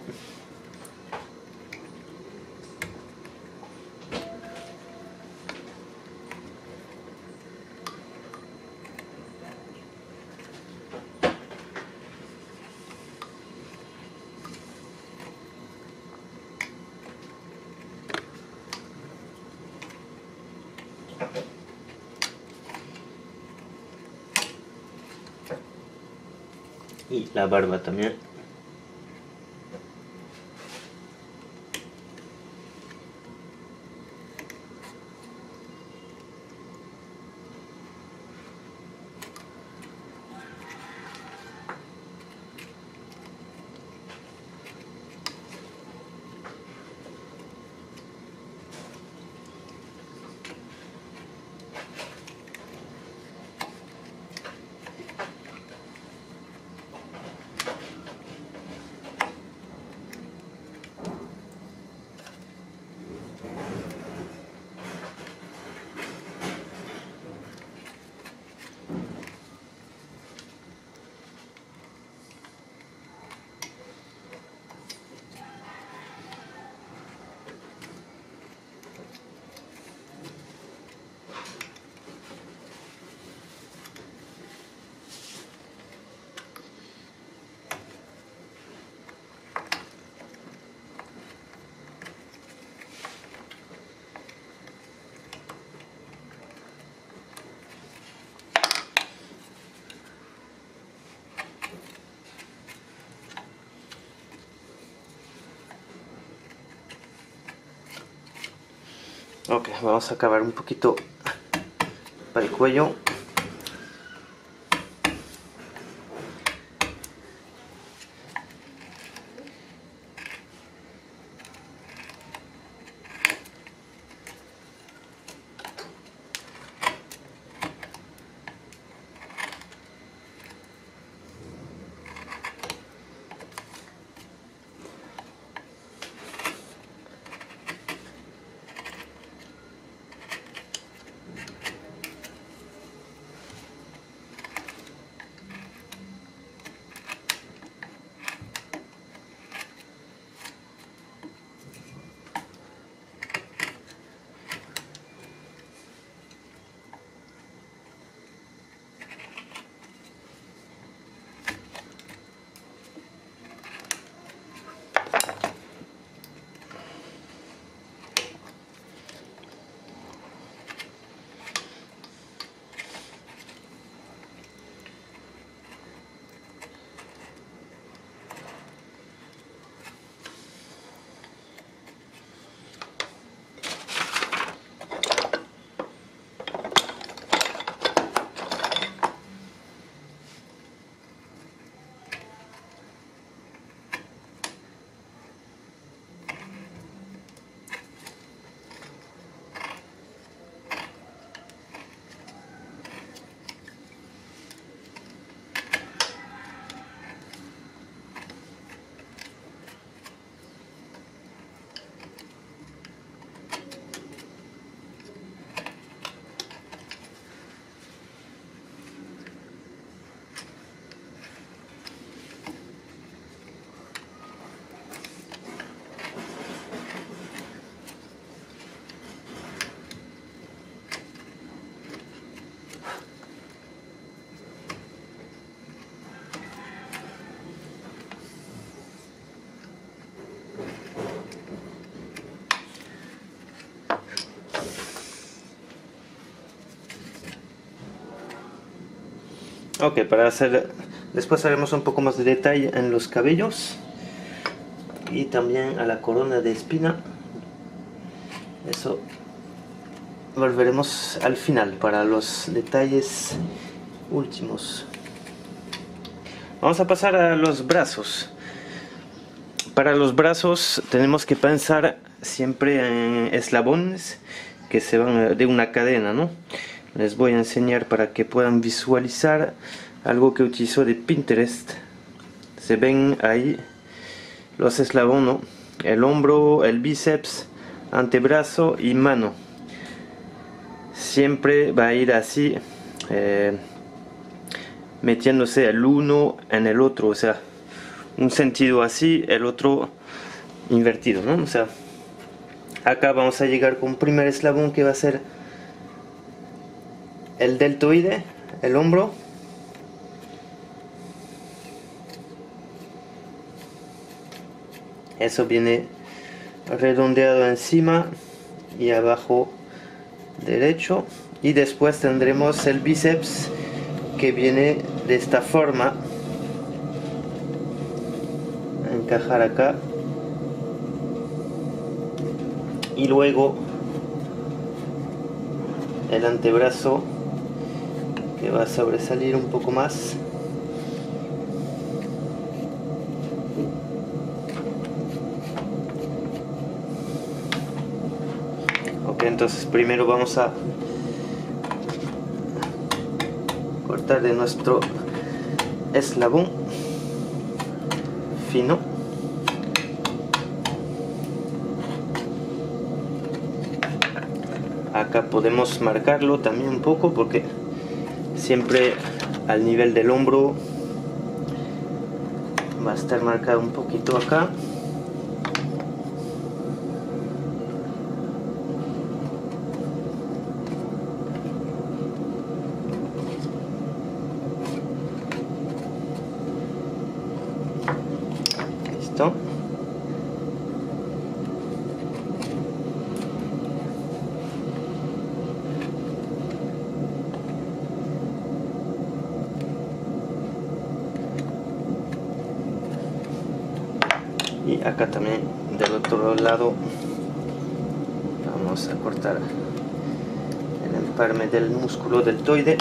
Y la barba también. Ok, vamos a acabar un poquito para el cuello. Ok, para hacer, después haremos un poco más de detalle en los cabellos y también a la corona de espina. Eso volveremos al final para los detalles últimos. Vamos a pasar a los brazos. Para los brazos tenemos que pensar siempre en eslabones que se van de una cadena, ¿no? Les voy a enseñar para que puedan visualizar algo que utilizo de Pinterest. Se ven ahí los eslabones, ¿no? el hombro, el bíceps, antebrazo y mano. Siempre va a ir así, eh, metiéndose el uno en el otro, o sea, un sentido así, el otro invertido, ¿no? O sea, acá vamos a llegar con un primer eslabón que va a ser el deltoide, el hombro, eso viene redondeado encima y abajo derecho, y después tendremos el bíceps que viene de esta forma, encajar acá, y luego el antebrazo que va a sobresalir un poco más, ok. Entonces primero vamos a cortar de nuestro eslabón fino, acá podemos marcarlo también un poco porque siempre al nivel del hombro va a estar marcado un poquito acá. Listo. Y acá también del otro lado vamos a cortar el empalme del músculo deltoide.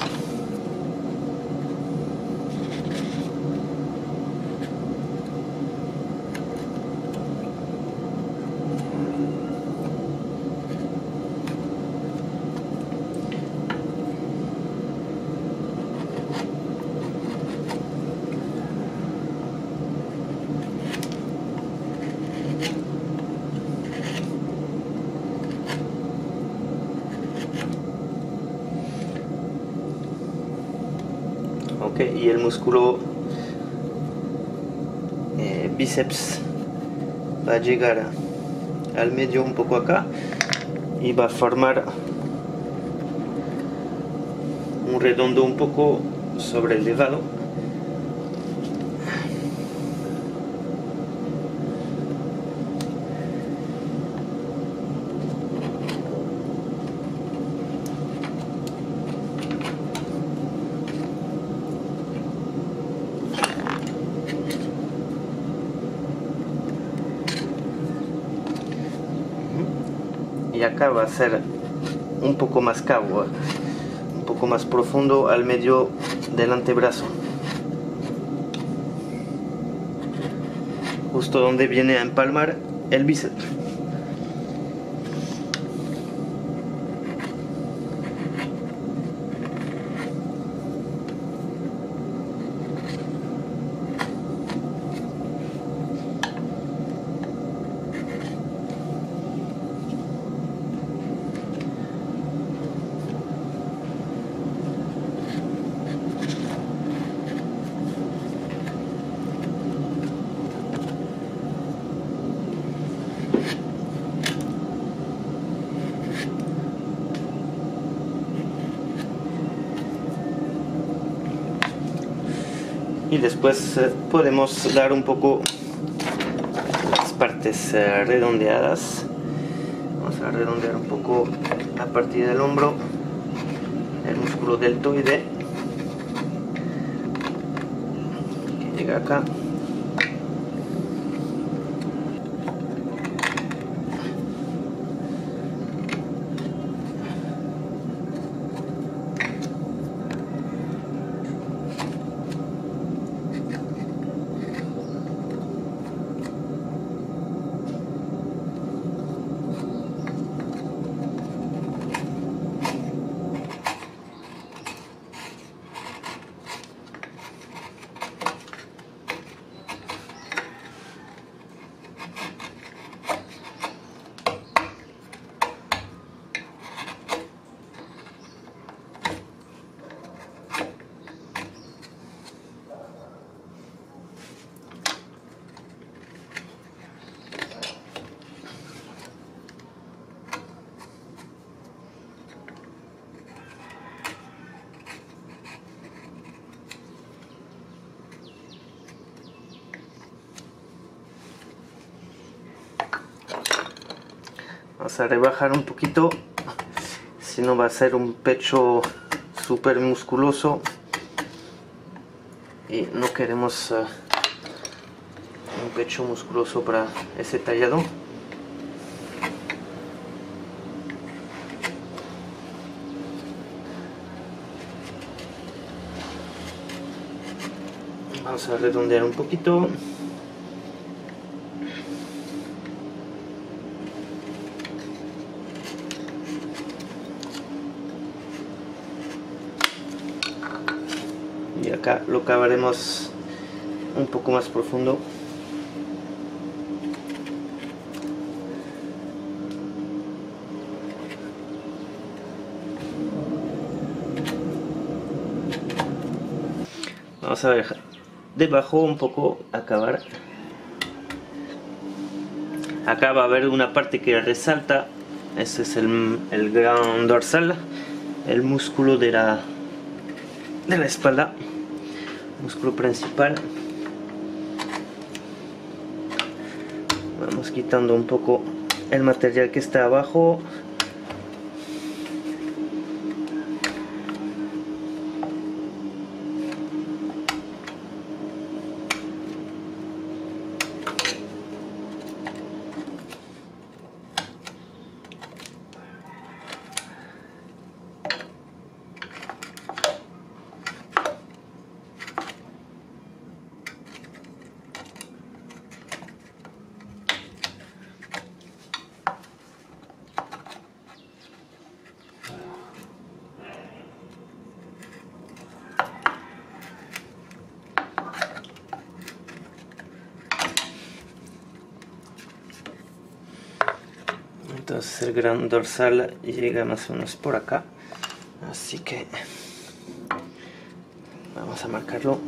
Okay, y el músculo eh, bíceps va a llegar a, al medio un poco acá y va a formar un redondo un poco sobre el elevado. Y acá va a ser un poco más cavo, un poco más profundo al medio del antebrazo, justo donde viene a empalmar el bíceps. Y después eh, podemos dar un poco las partes eh, redondeadas. Vamos a redondear un poco a partir del hombro, el músculo deltoide que llega acá. Vamos a rebajar un poquito, si no va a ser un pecho súper musculoso y no queremos uh, un pecho musculoso para ese tallado. Vamos a redondear un poquito. Y acá lo cavaremos un poco más profundo. Vamos a dejar debajo un poco, acabar. Acá va a haber una parte que resalta. Ese es el, el gran dorsal, el músculo de la, de la espalda, músculo principal. Vamos quitando un poco el material que está abajo. Entonces el gran dorsal llega más o menos por acá, así que vamos a marcarlo.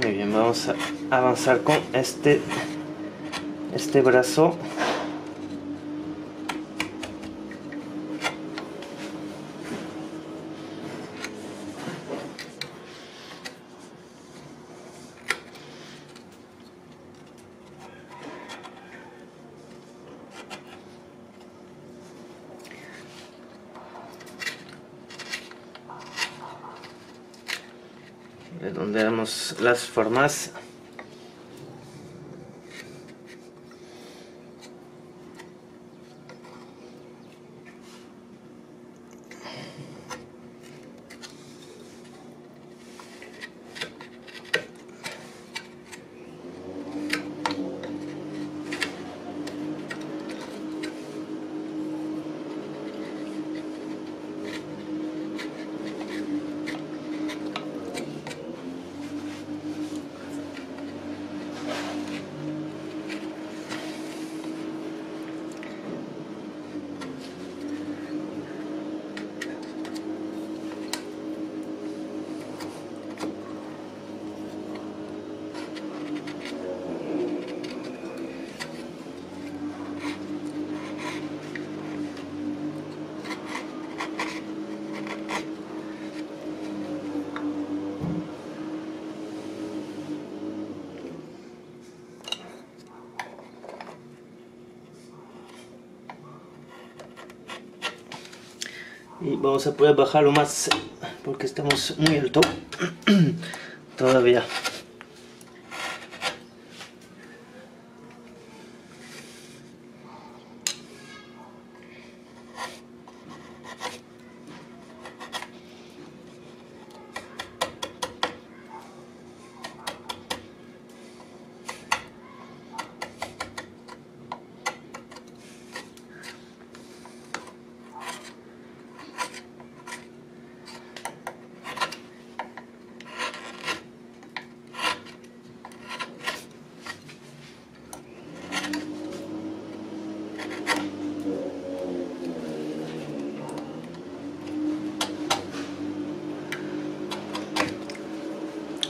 Muy bien, vamos a avanzar con este, este brazo. Redondeamos las formas. Y vamos a poder bajarlo más porque estamos muy alto todavía.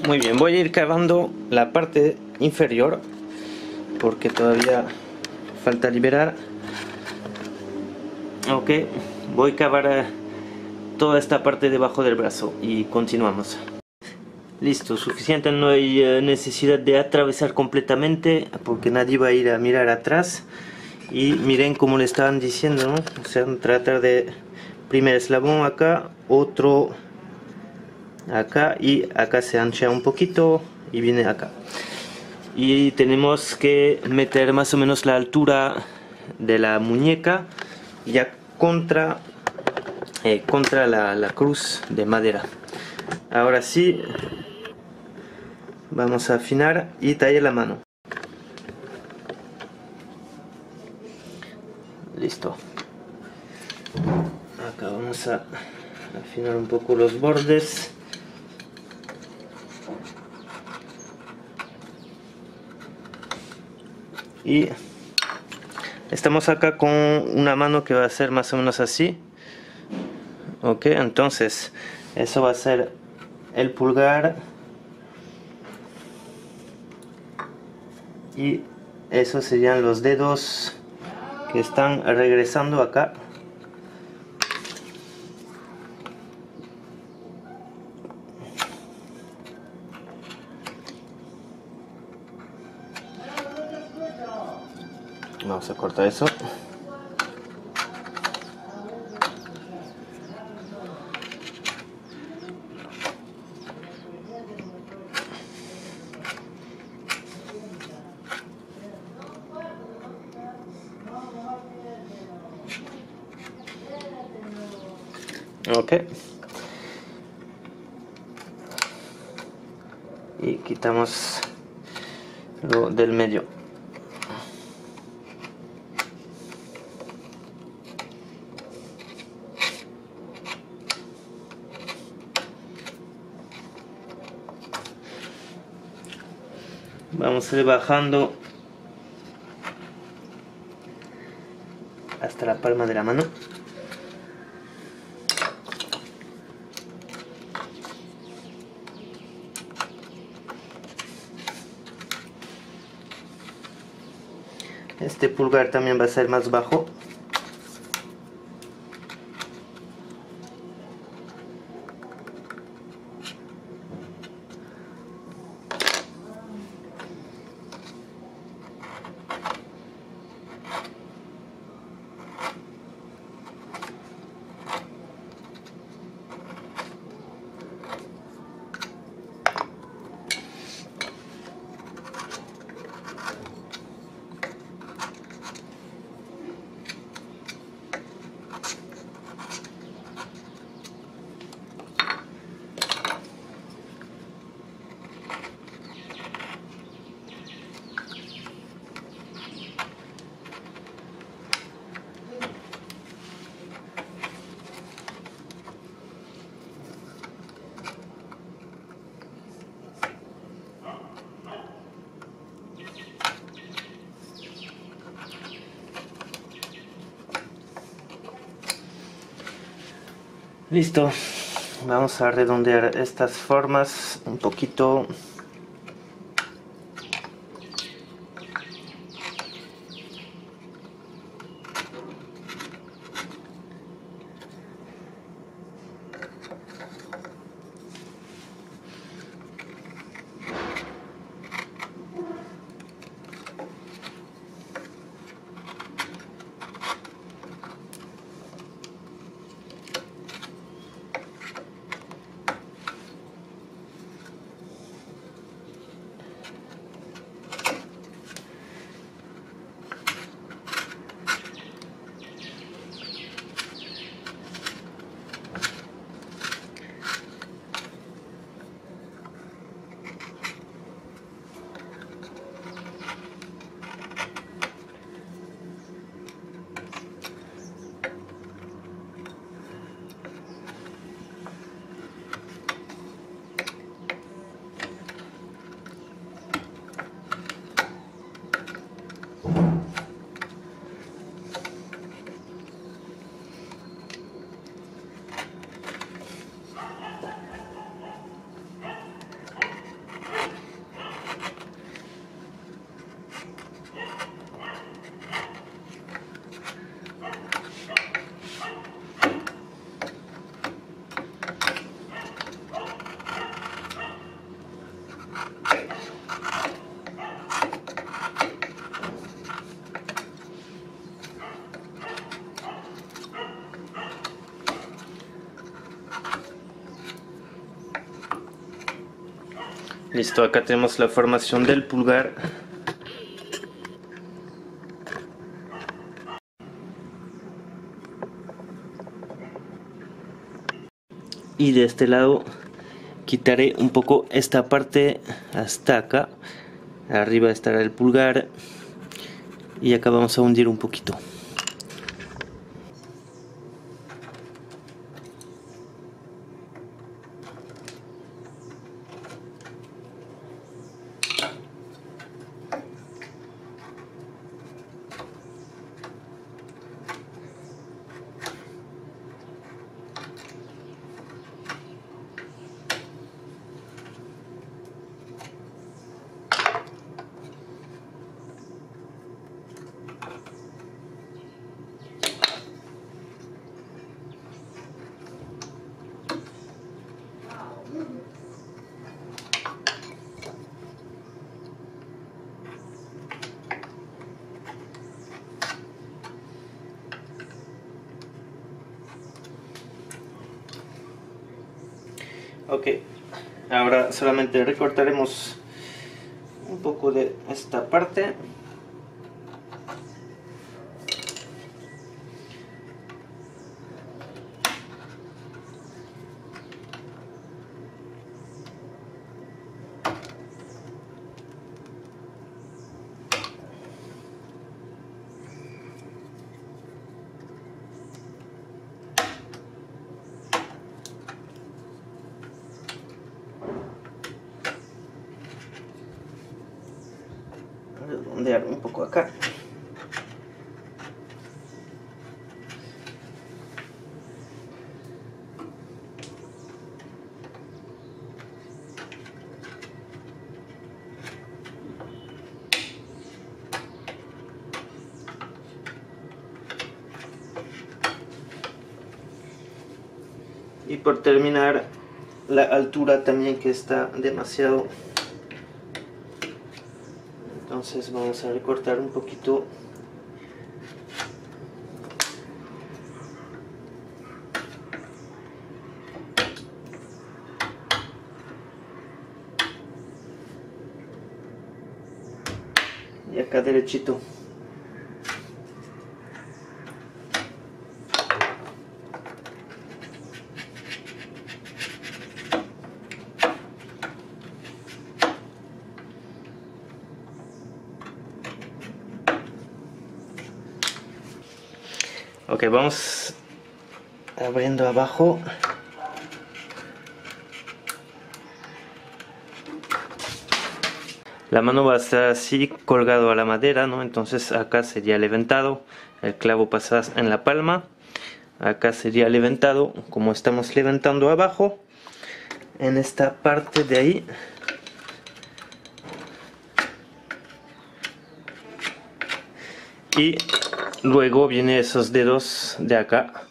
Muy bien, voy a ir cavando la parte inferior porque todavía falta liberar. Ok, voy a cavar toda esta parte debajo del brazo y continuamos. Listo, suficiente, no hay necesidad de atravesar completamente porque nadie va a ir a mirar atrás. Y miren como le estaban diciendo, ¿no? O sea, tratar de primer eslabón acá, otro acá y acá se ancha un poquito y viene acá. Y tenemos que meter más o menos la altura de la muñeca ya contra, eh, contra la, la cruz de madera. Ahora sí, vamos a afinar y tallar la mano. Listo. Acá vamos a afinar un poco los bordes. Y estamos acá con una mano que va a ser más o menos así. Ok, entonces eso va a ser el pulgar. Y esos serían los dedos que están regresando acá. Vamos a cortar eso. Ok, y quitamos lo del medio. Vamos a ir bajando hasta la palma de la mano. Este pulgar también va a ser más bajo. Listo, vamos a redondear estas formas un poquito. Listo, acá tenemos la formación del pulgar. Y de este lado quitaré un poco esta parte hasta acá. Arriba estará el pulgar. Y acá vamos a hundir un poquito. Ok, ahora solamente recortaremos un poco de esta parte. Redondear un poco acá. Y por terminar, la altura también, que está demasiado. Entonces vamos a recortar un poquito. Y acá derechito. Ok, vamos abriendo abajo. La mano va a estar así colgado a la madera, ¿no? Entonces acá sería levantado, el clavo pasa en la palma. Acá sería levantado, como estamos levantando abajo. En esta parte de ahí y luego vienen esos dedos de acá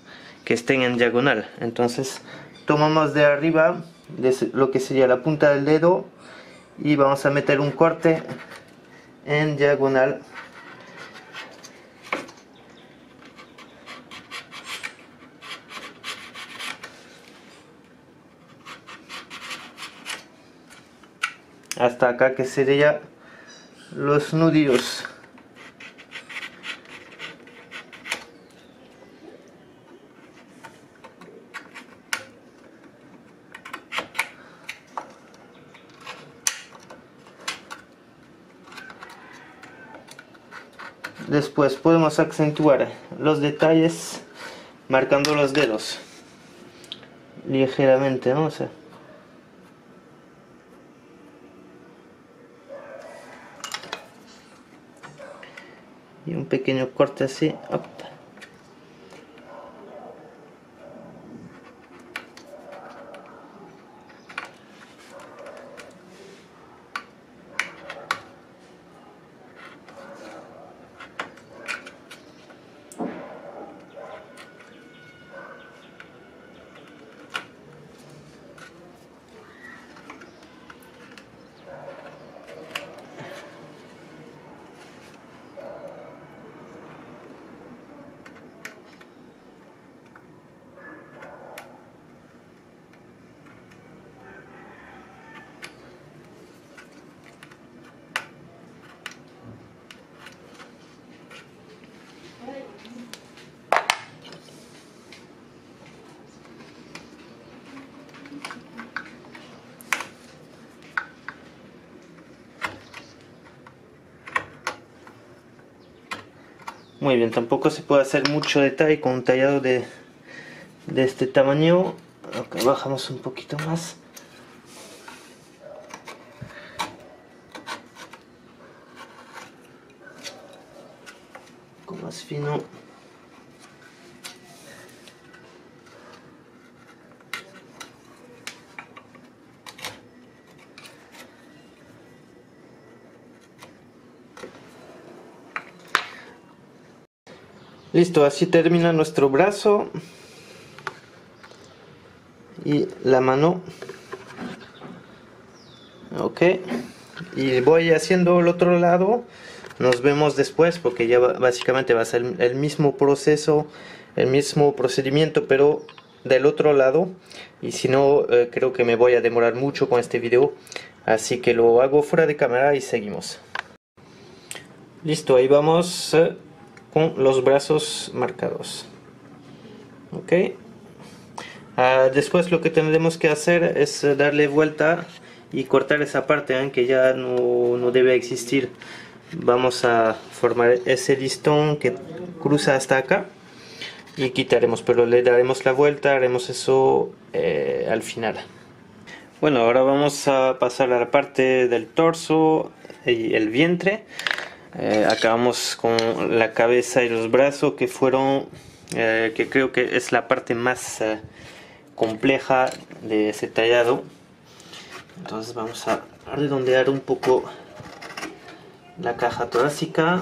que estén en diagonal. Entonces tomamos de arriba de lo que sería la punta del dedo y vamos a meter un corte en diagonal. Hasta acá, que serían los nudillos. Después podemos acentuar los detalles marcando los dedos ligeramente, ¿no? O sea, y un pequeño corte así. Op. Muy bien, tampoco se puede hacer mucho detalle con un tallado de, de este tamaño. Okay, bajamos un poquito más. Un poco más fino. Listo, así termina nuestro brazo y la mano. Ok, y voy haciendo el otro lado. Nos vemos después, porque ya básicamente va a ser el mismo proceso, el mismo procedimiento, pero del otro lado. Y si no, eh, creo que me voy a demorar mucho con este video, así que lo hago fuera de cámara y seguimos. Listo, ahí vamos eh. con los brazos marcados. Ok, uh, después lo que tendremos que hacer es darle vuelta y cortar esa parte, ¿eh? que ya no, no debe existir. Vamos a formar ese listón que cruza hasta acá y quitaremos, pero le daremos la vuelta, haremos eso eh, al final. Bueno, ahora vamos a pasar a la parte del torso y el vientre. Eh, acabamos con la cabeza y los brazos, que fueron eh, que creo que es la parte más eh, compleja de ese tallado. Entonces vamos a redondear un poco la caja torácica.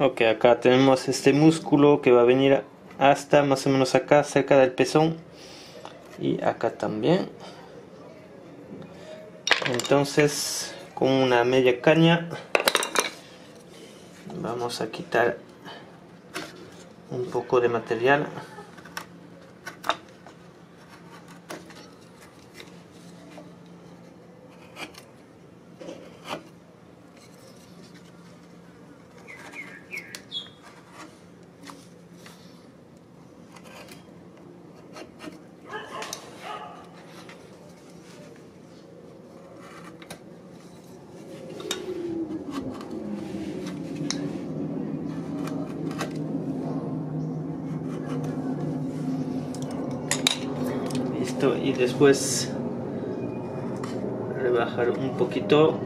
Ok, acá tenemos este músculo que va a venir hasta más o menos acá, cerca del pezón. Y acá también. Entonces, con una media caña, vamos a quitar un poco de material. Y después rebajar un poquito.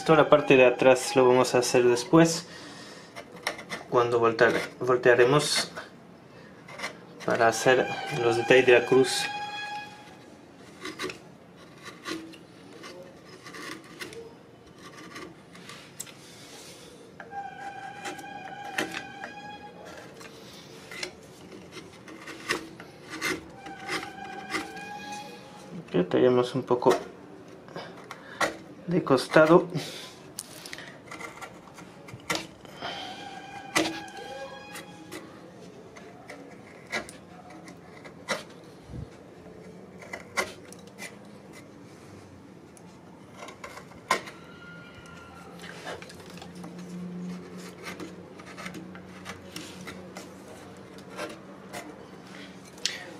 esto, la parte de atrás lo vamos a hacer después, cuando voltear, voltearemos para hacer los detalles de la cruz. Tallamos un poco de costado.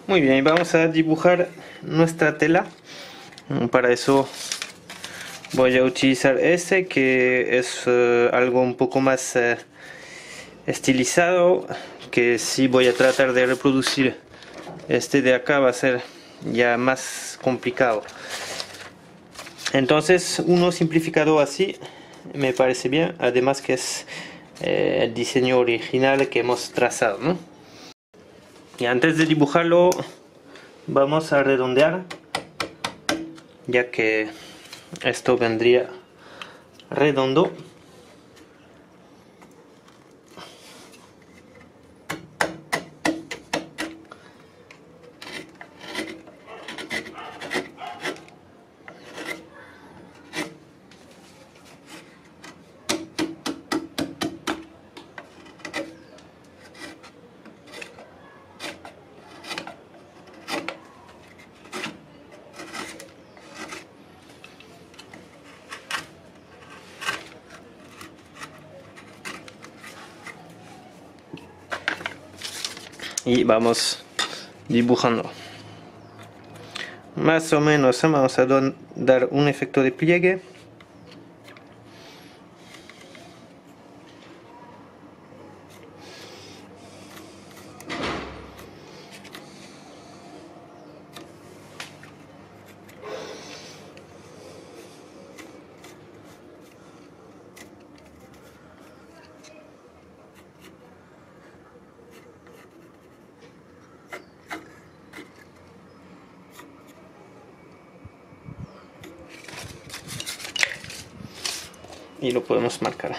Muy bien, vamos a dibujar nuestra tela. Para eso voy a utilizar este, que es uh, algo un poco más uh, estilizado, que sí voy a tratar de reproducir. Este de acá va a ser ya más complicado. Entonces uno simplificado así me parece bien, además que es eh, el diseño original que hemos trazado, ¿no? Y antes de dibujarlo vamos a redondear, ya que esto vendría redondo. Y vamos dibujando más o menos, ¿eh? Vamos a dar un efecto de pliegue. Y lo podemos marcar.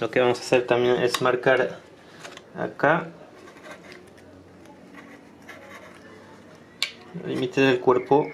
Lo que vamos a hacer también es marcar acá el límite del cuerpo.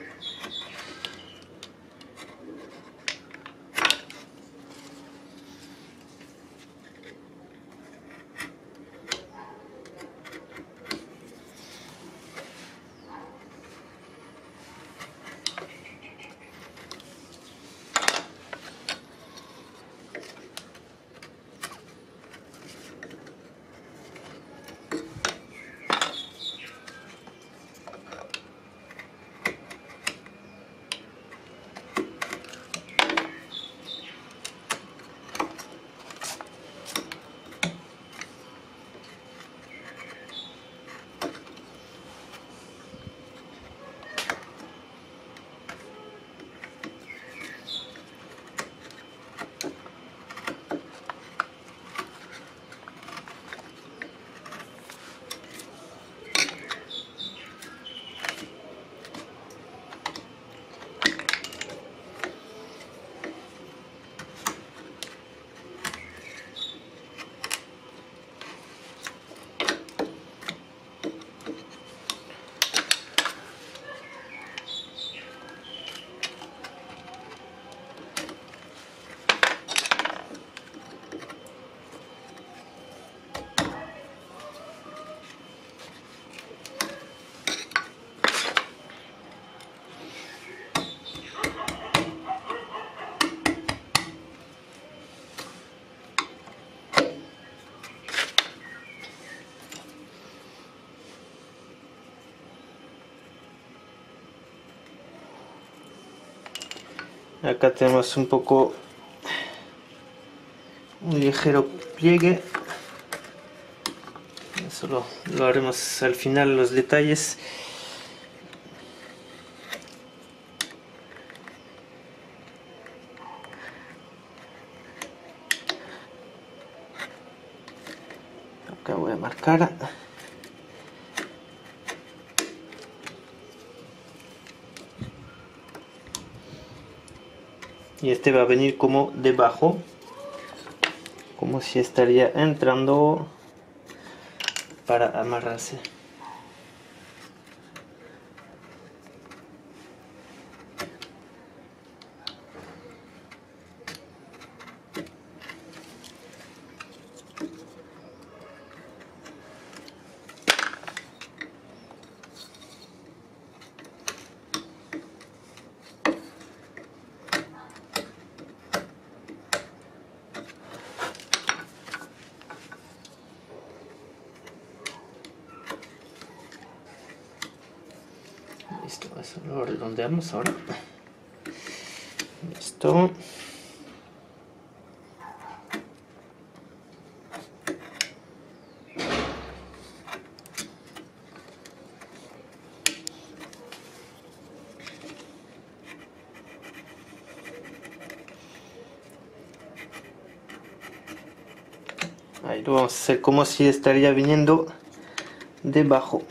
Acá tenemos un poco un ligero pliegue. Eso lo, lo haremos al final, los detalles. Acá voy a marcar. Y este va a venir como debajo, como si estaría entrando para amarrarse. Listo, eso lo redondeamos ahora. Listo. Ahí lo vamos a hacer como si estaría viniendo debajo.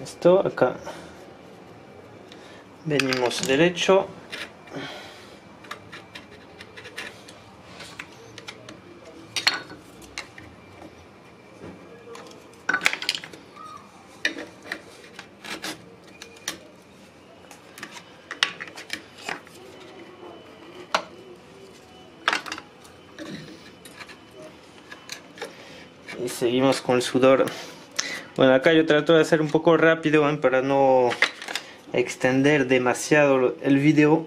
Listo, acá venimos derecho, y seguimos con el sudor. Bueno, acá yo trato de hacer un poco rápido, ¿eh? Para no extender demasiado el video.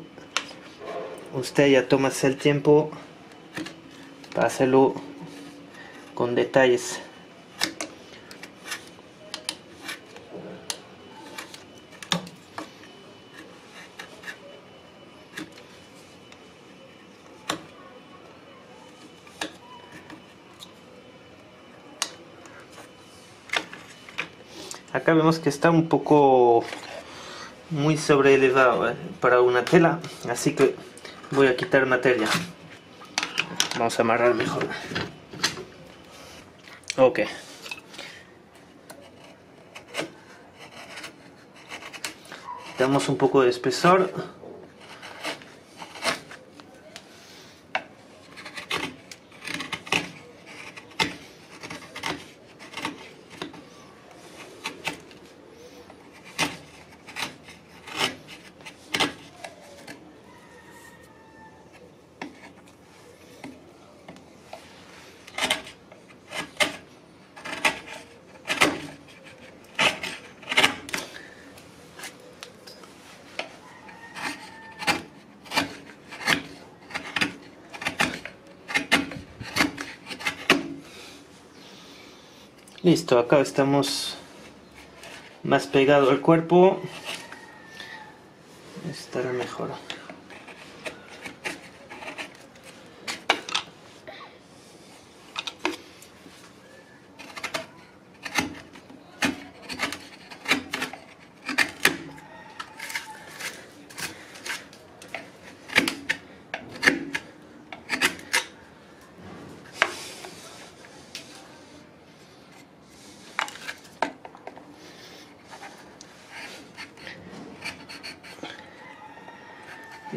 Usted ya tómase el tiempo para hacerlo con detalles. Acá vemos que está un poco muy sobreelevado, ¿eh? Para una tela, así que voy a quitar materia. Vamos a amarrar mejor. Ok. Damos un poco de espesor. Listo, acá estamos más pegado al cuerpo, estará mejor.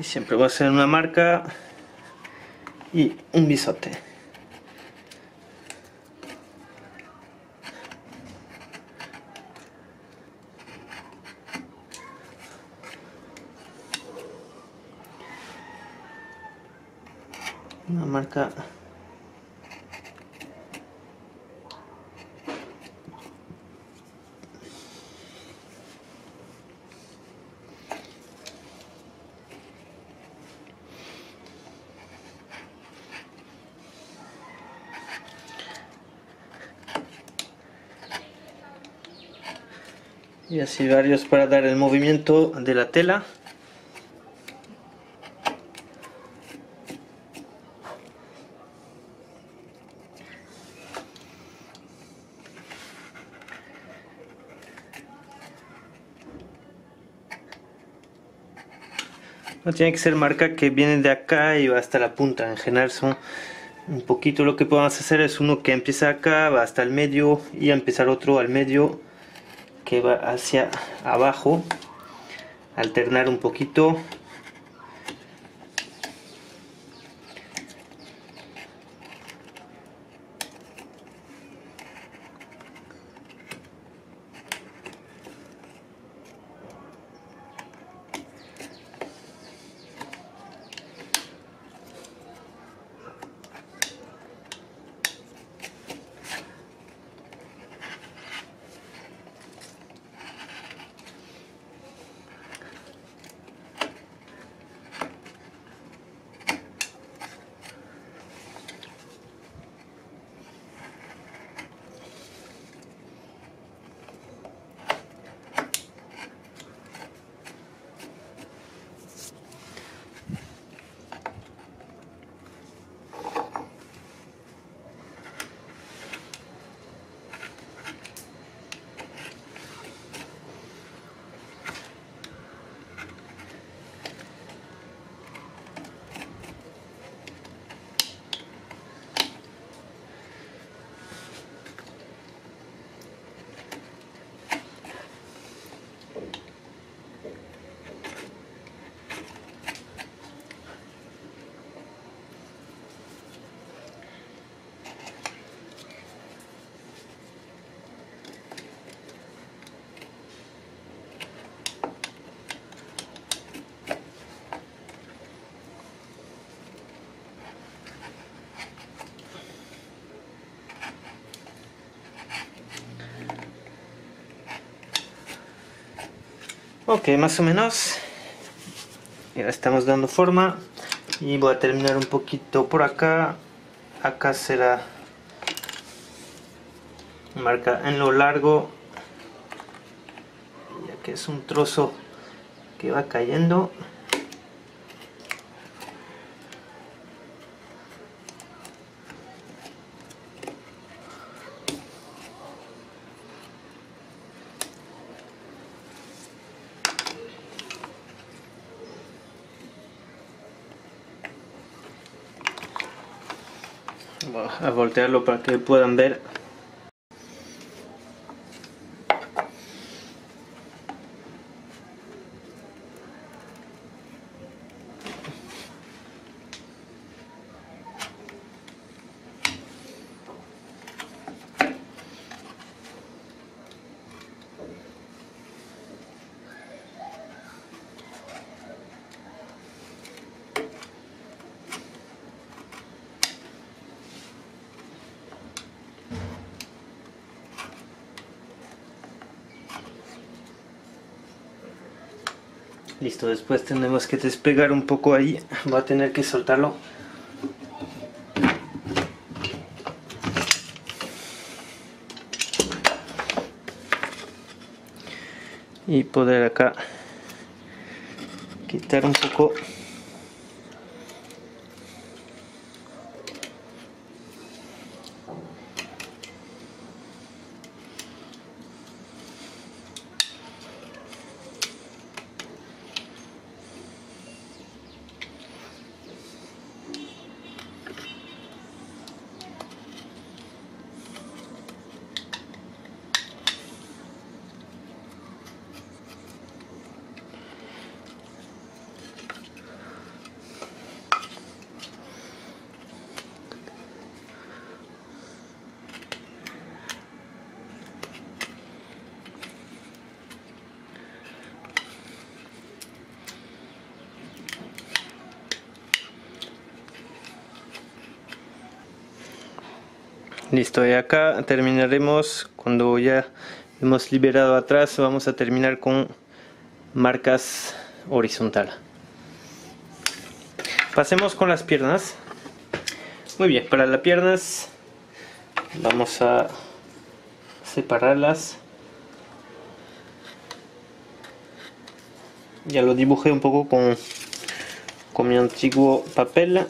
Siempre voy a hacer una marca y un bisote. una marca y así varios para dar el movimiento de la tela. No tiene que ser marca que viene de acá y va hasta la punta, en general son un poquito. Lo que podemos hacer es uno que empieza acá, va hasta el medio y empezar otro al medio que va hacia abajo, alternar un poquito. Ok, más o menos ya estamos dando forma y voy a terminar un poquito por acá. Acá será marca en lo largo, ya que es un trozo que va cayendo. Voy a voltearlo para que puedan ver. Listo, después tenemos que despegar un poco ahí, va a tener que soltarlo. Y poder acá quitar un poco. Listo, y acá terminaremos cuando ya hemos liberado atrás. Vamos a terminar con marcas horizontal. Pasemos con las piernas. Muy bien, para las piernas vamos a separarlas. Ya lo dibujé un poco con, con mi antiguo papel.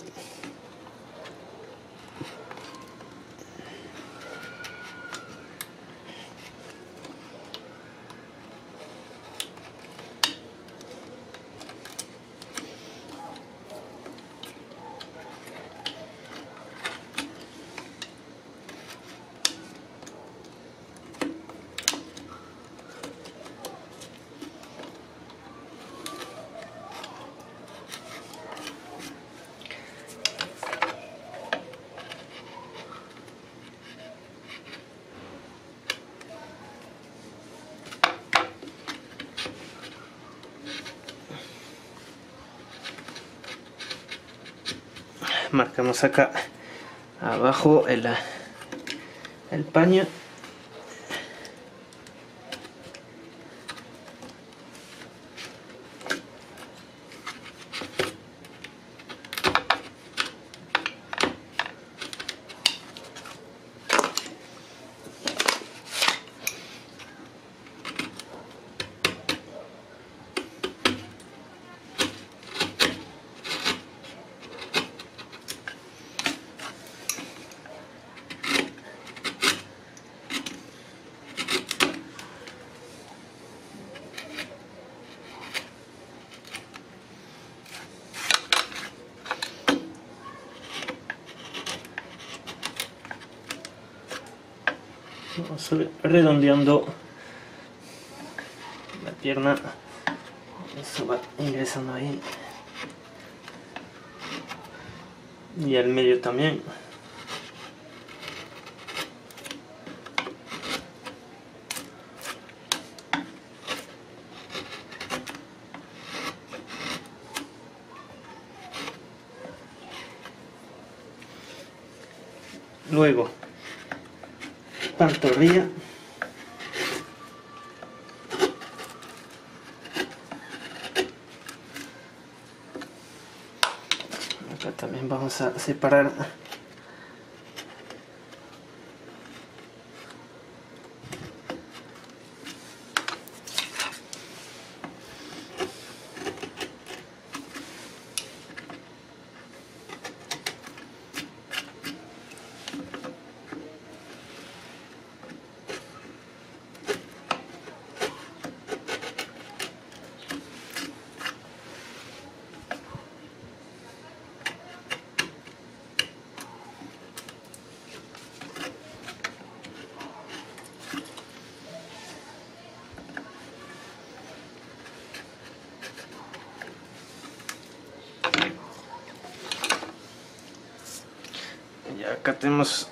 Marcamos acá abajo el, el paño. Vamos redondeando la pierna, eso va ingresando ahí y al medio también. Luego pantorrilla, acá también vamos a separar acá. Tenemos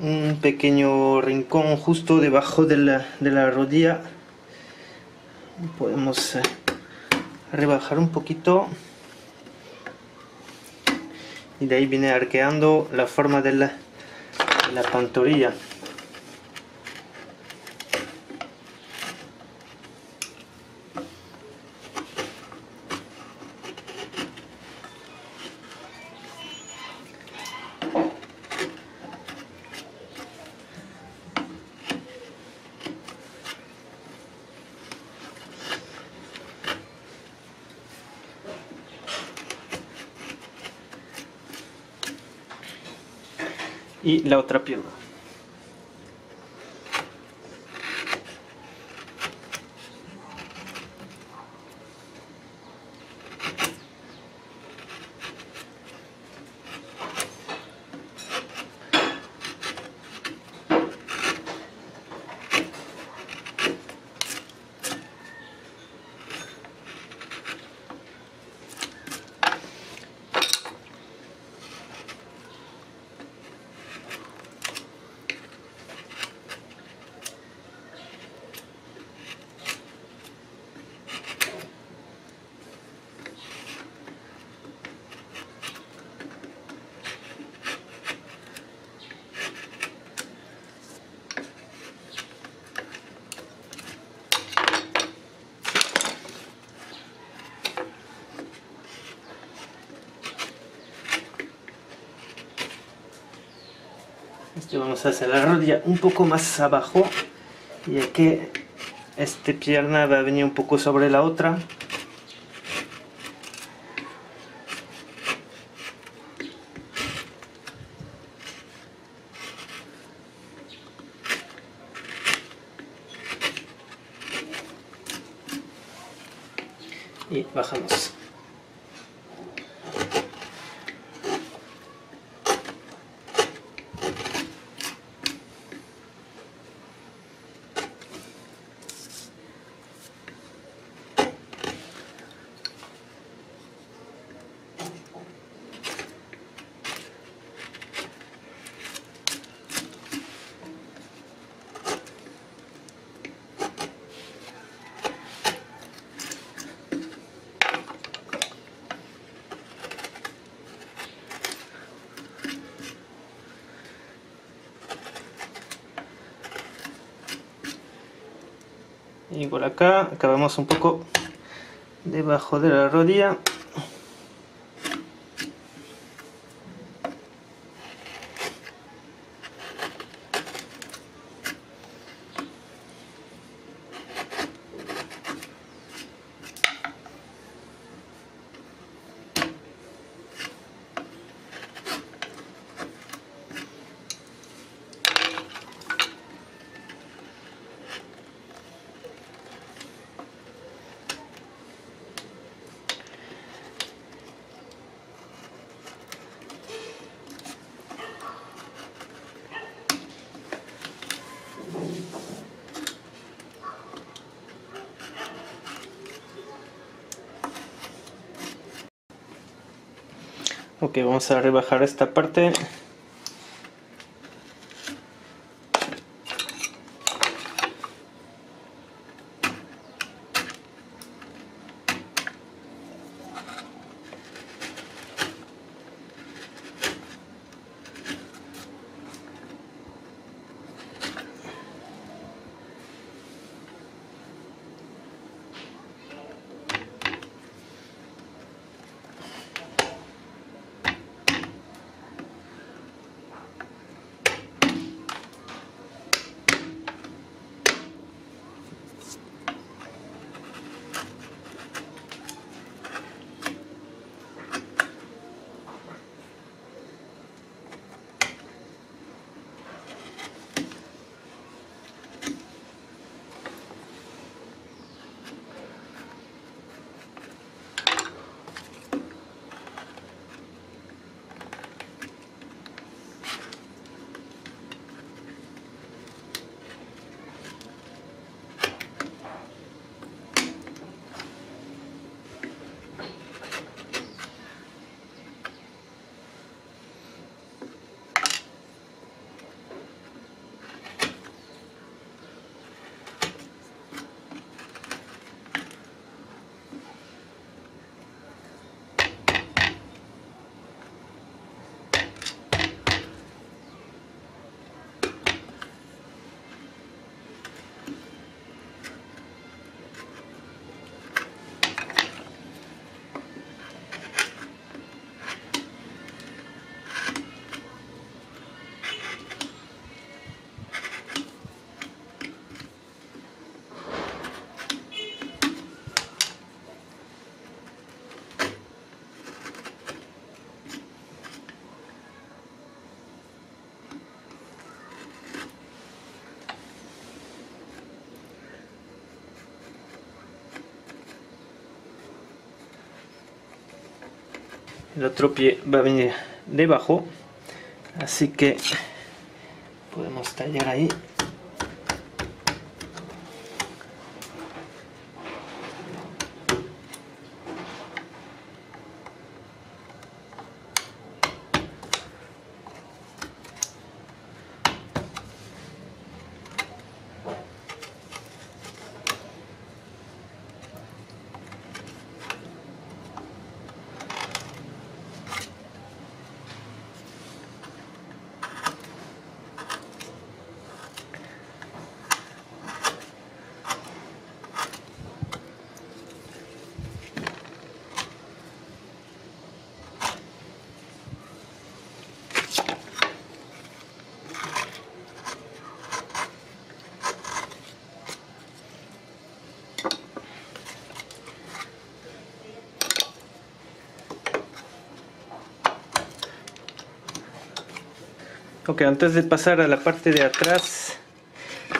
un pequeño rincón justo debajo de la, de la rodilla. Podemos eh, rebajar un poquito y de ahí viene arqueando la forma de la, de la pantorrilla. Y la otra pierna. vamos hacia la rodilla un poco más abajo, ya que esta pierna va a venir un poco sobre la otra. Y bajamos. Y por acá acabamos un poco debajo de la rodilla. Ok, vamos a rebajar esta parte. El otro pie va a venir debajo, así que podemos tallar ahí. Ok, antes de pasar a la parte de atrás,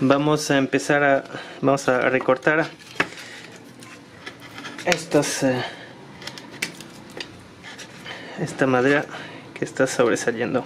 vamos a empezar a vamos a recortar estas uh, esta madera que está sobresaliendo.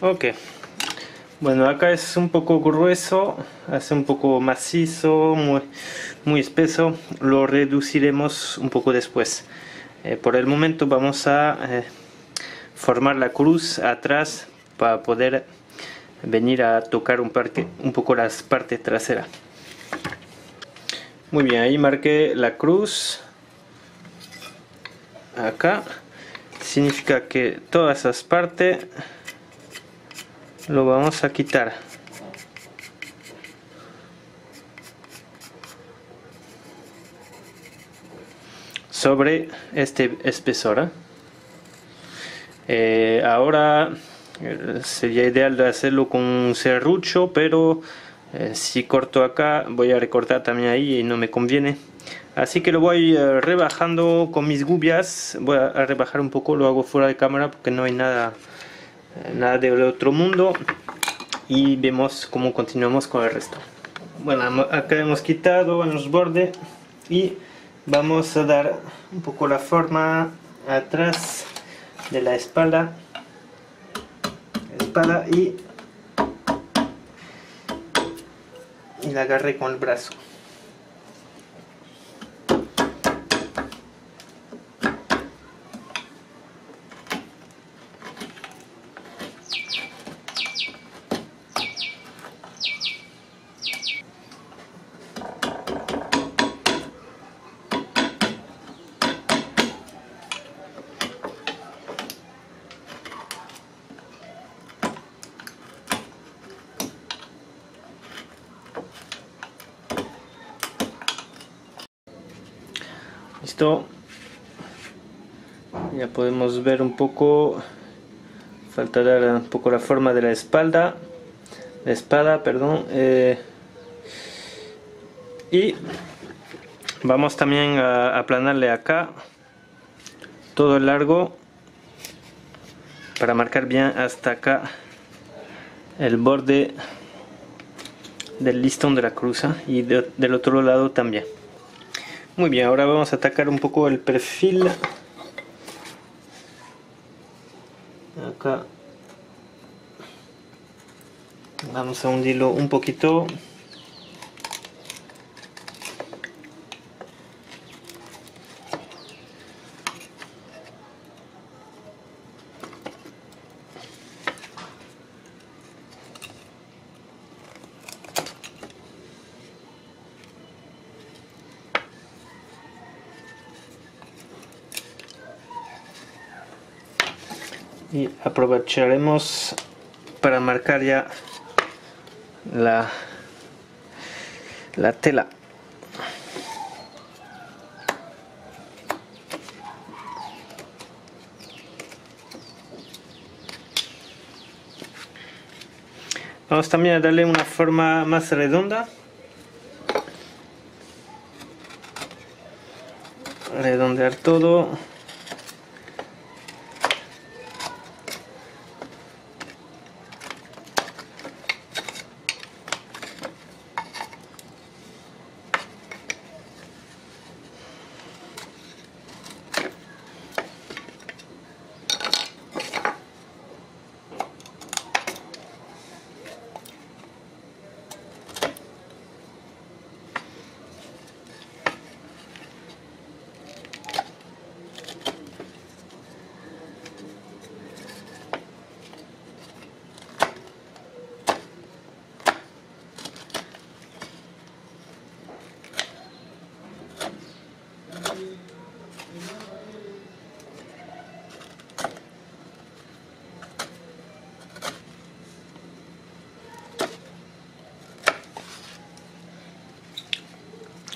Ok, bueno, acá es un poco grueso, hace un poco macizo, muy, muy espeso. Lo reduciremos un poco después. Eh, por el momento vamos a eh, formar la cruz atrás para poder venir a tocar un, parte, un poco las partes traseras. Muy bien, ahí marqué la cruz. Acá significa que todas esas partes lo vamos a quitar. Sobre este espesor. ¿eh? Eh, ahora eh, sería ideal de hacerlo con un serrucho, pero eh, si corto acá voy a recortar también ahí y no me conviene. Así que lo voy eh, rebajando con mis gubias. Voy a rebajar un poco, lo hago fuera de cámara porque no hay nada... nada del otro mundo, y vemos cómo continuamos con el resto. Bueno, acá hemos quitado en los bordes y vamos a dar un poco la forma atrás de la espalda espalda y, y la agarré con el brazo. Listo, ya podemos ver un poco, falta dar un poco la forma de la espalda, la espada, perdón, eh, y vamos también a aplanarle acá todo el largo para marcar bien hasta acá el borde del listón de la cruz, ¿eh? Y de, del otro lado también. Muy bien, ahora vamos a atacar un poco el perfil. Acá vamos a hundirlo un poquito. Y aprovecharemos para marcar ya la, la tela. Vamos también a darle una forma más redonda. Redondear todo.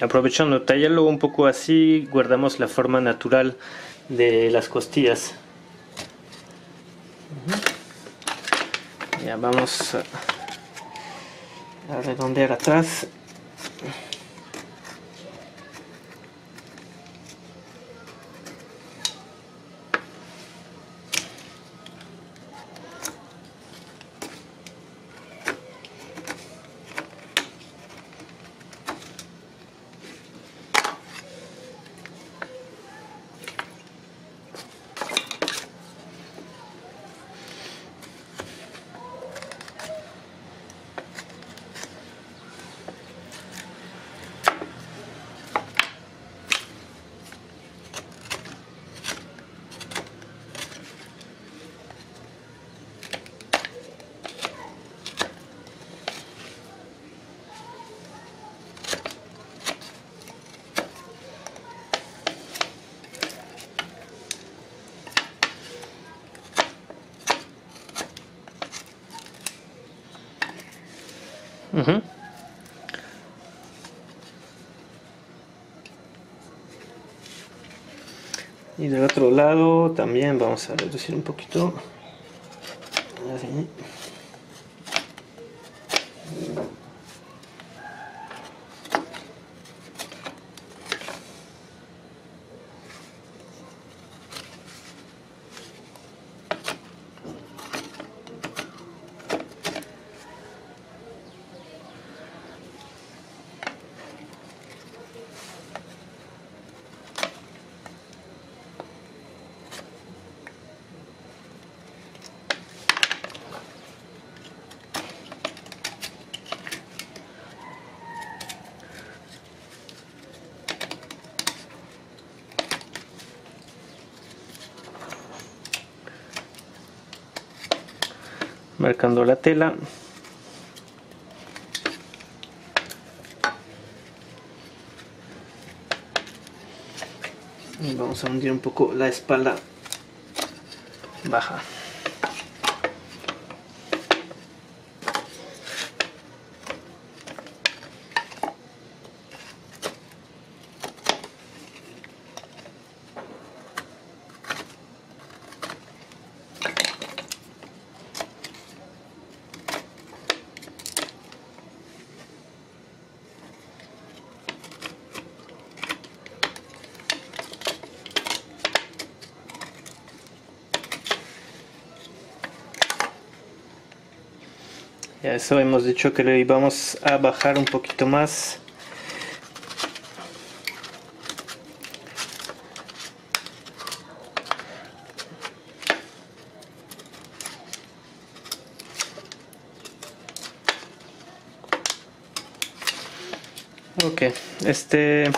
Aprovechando tallarlo un poco así, guardamos la forma natural de las costillas. Ya vamos a, a redondear atrás. Uh-huh. Y del otro lado también vamos a reducir un poquito. Así. Marcando la tela. Y vamos a hundir un poco la espalda baja. Ya eso hemos dicho que lo íbamos a bajar un poquito más. Ok, este...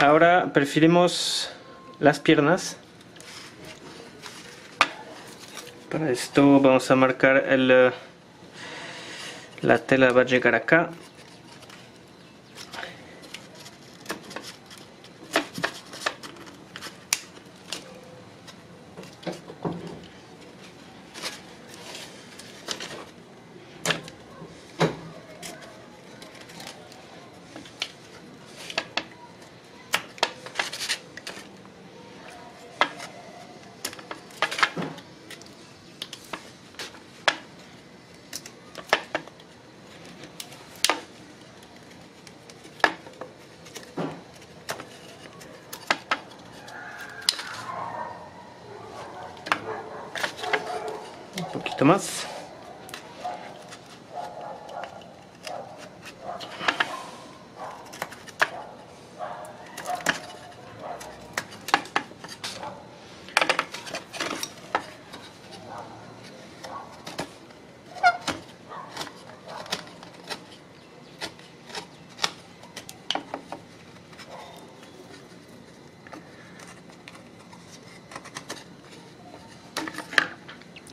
ahora perfilamos las piernas. Para esto vamos a marcar el... la tela va a llegar acá. Más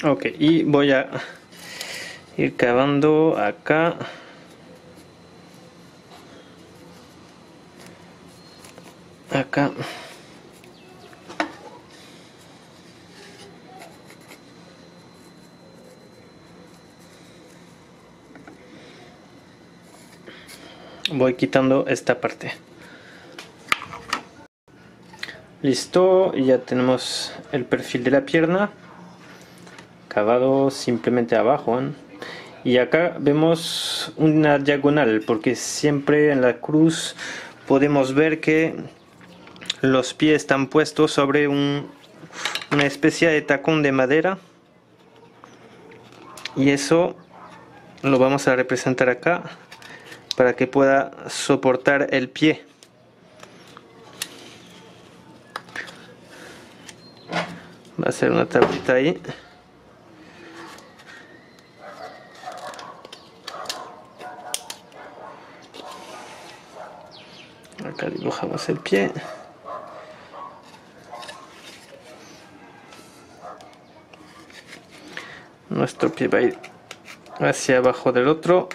ok, y voy a ir cavando acá. Acá. voy quitando esta parte. Listo, y ya tenemos el perfil de la pierna cavado simplemente abajo, ¿eh? Y acá vemos una diagonal, porque siempre en la cruz podemos ver que los pies están puestos sobre un, una especie de tacón de madera, y eso lo vamos a representar acá para que pueda soportar el pie. Va a ser una tablita ahí. Acá dibujamos el pie. Nuestro pie va a ir hacia abajo del otro.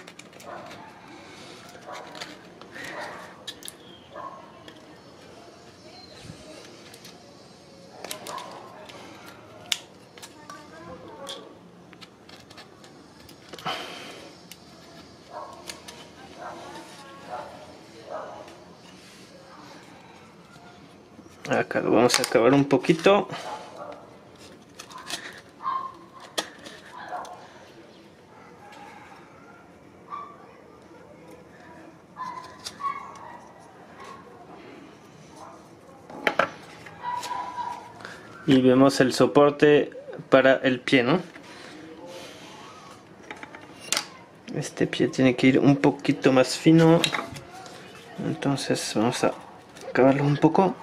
Acá lo vamos a acabar un poquito. Y vemos el soporte para el pie, ¿no? Este pie tiene que ir un poquito más fino. Entonces vamos a acabarlo un poco.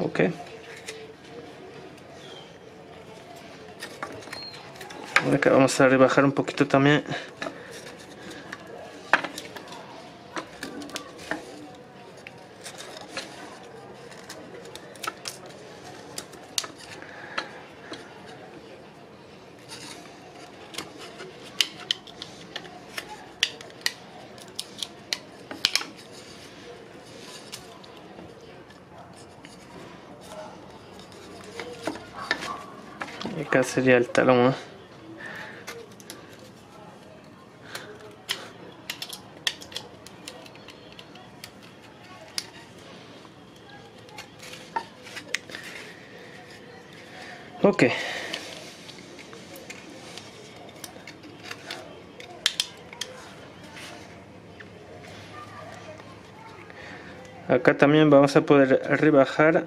Ok, acá vamos a rebajar un poquito también. Acá sería el talón, ¿eh? Ok. Acá también vamos a poder rebajar.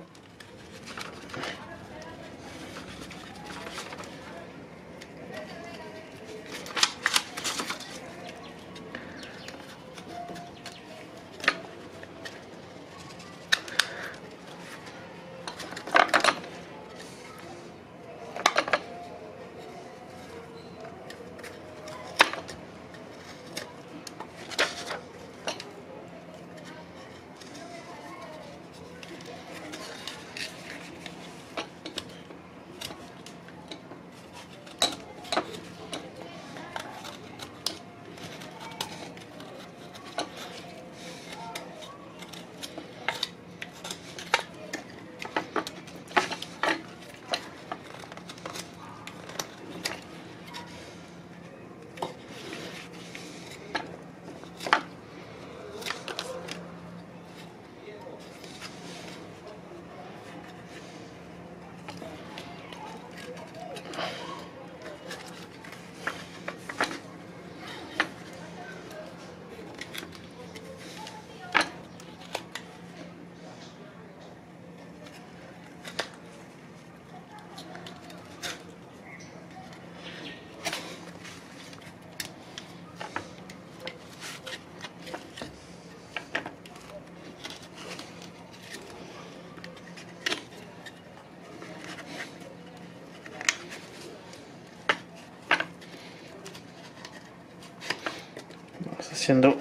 Haciendo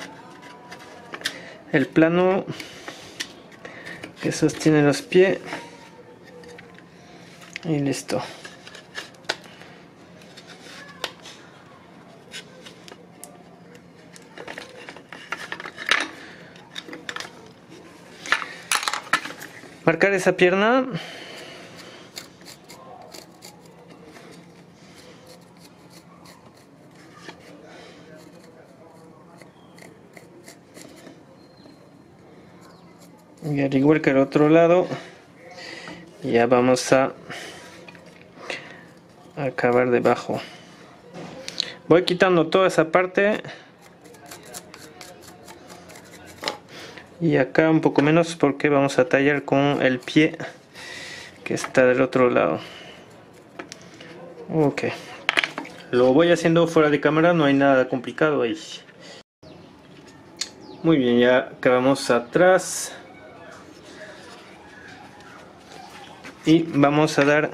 el plano que sostiene los pies, y listo. Marcar esa pierna. Y al igual que al otro lado, ya vamos a acabar debajo. Voy quitando toda esa parte. Y acá un poco menos porque vamos a tallar con el pie que está del otro lado. Ok. Lo voy haciendo fuera de cámara, no hay nada complicado ahí. Muy bien, ya acabamos atrás. Y vamos a dar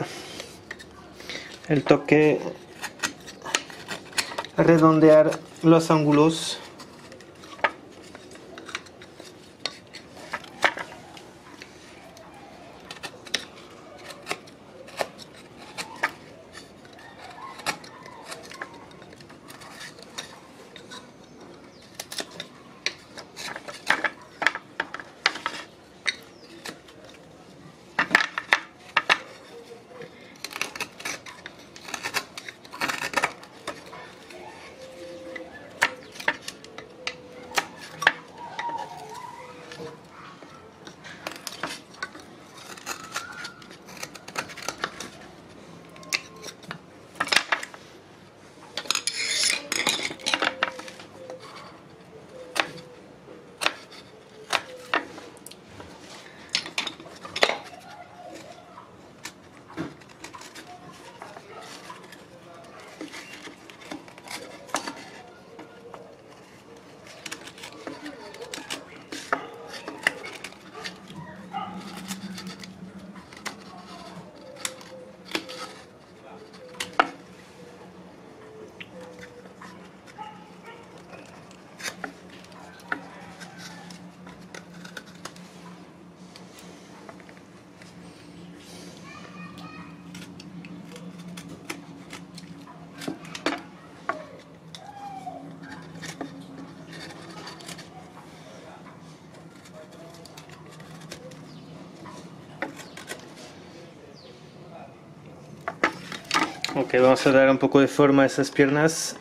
el toque, redondear los ángulos. Ok, vamos a dar un poco de forma a esas piernas.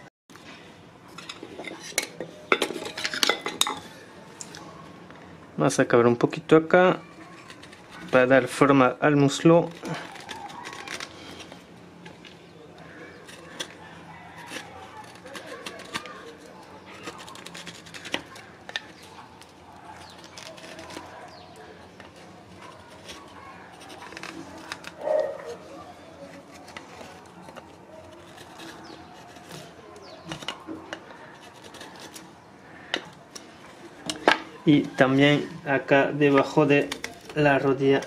Vamos a acabar un poquito acá para dar forma al muslo. Y también acá debajo de la rodilla.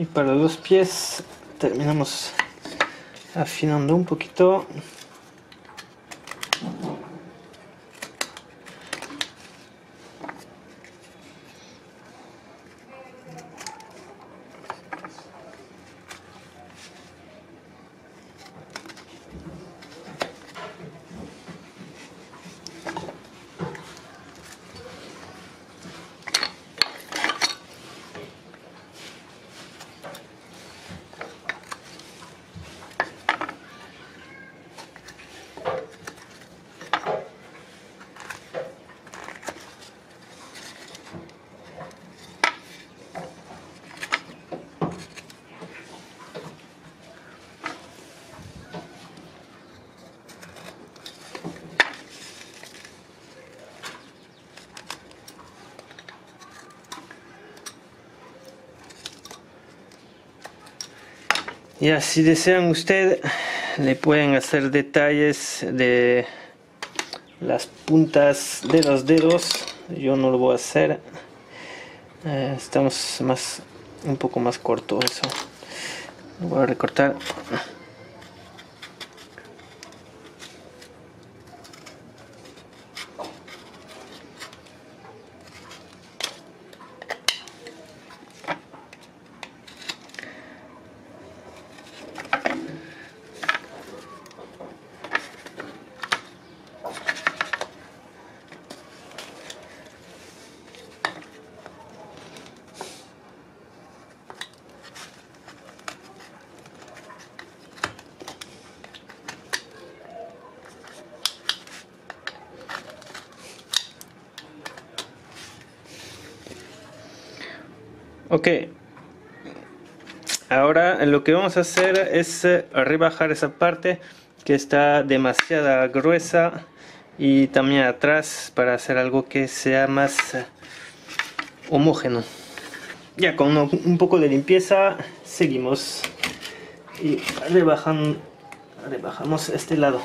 Y para los pies terminamos afinando un poquito. Ya, si desean usted, le pueden hacer detalles de las puntas de los dedos. Yo no lo voy a hacer. Eh, estamos más un poco más corto eso. Lo voy a recortar. Ok, ahora lo que vamos a hacer es rebajar esa parte que está demasiado gruesa y también atrás para hacer algo que sea más homogéneo. Ya con un poco de limpieza seguimos y rebajan, rebajamos este lado.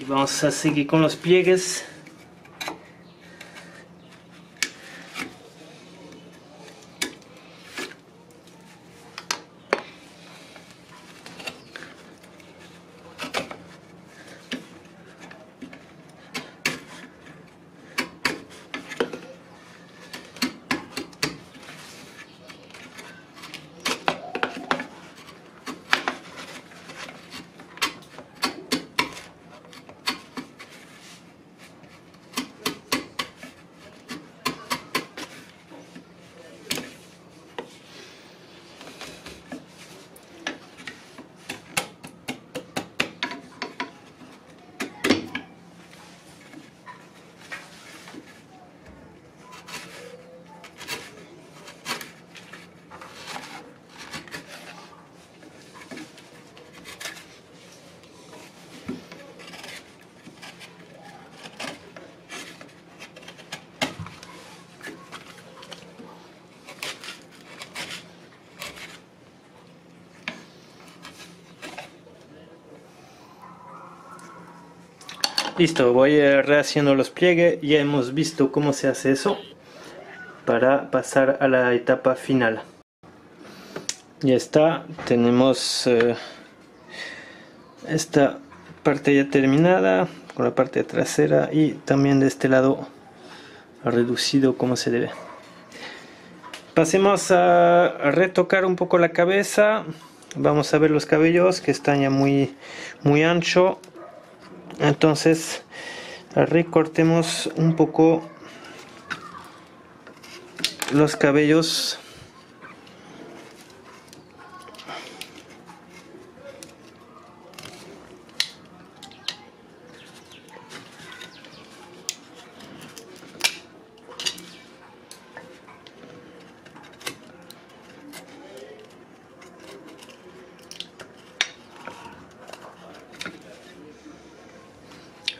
Y vamos a seguir con los pliegues. Listo, voy rehaciendo los pliegues. Ya hemos visto cómo se hace eso para pasar a la etapa final. Ya está, tenemos eh, esta parte ya terminada con la parte trasera y también de este lado reducido como se debe. Pasemos a retocar un poco la cabeza. Vamos a ver los cabellos que están ya muy, muy ancho. Entonces recortemos un poco los cabellos.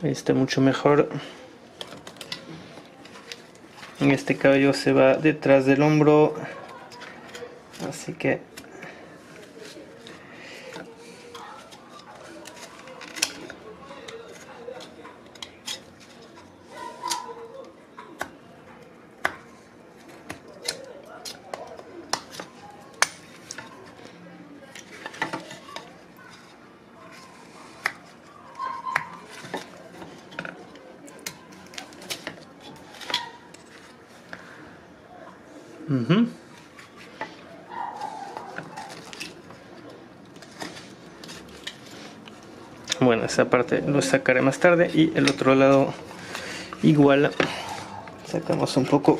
Ahí está mucho mejor. Este cabello se va detrás del hombro, así que Uh-huh. Bueno, esa parte lo sacaré más tarde, y el otro lado igual sacamos un poco.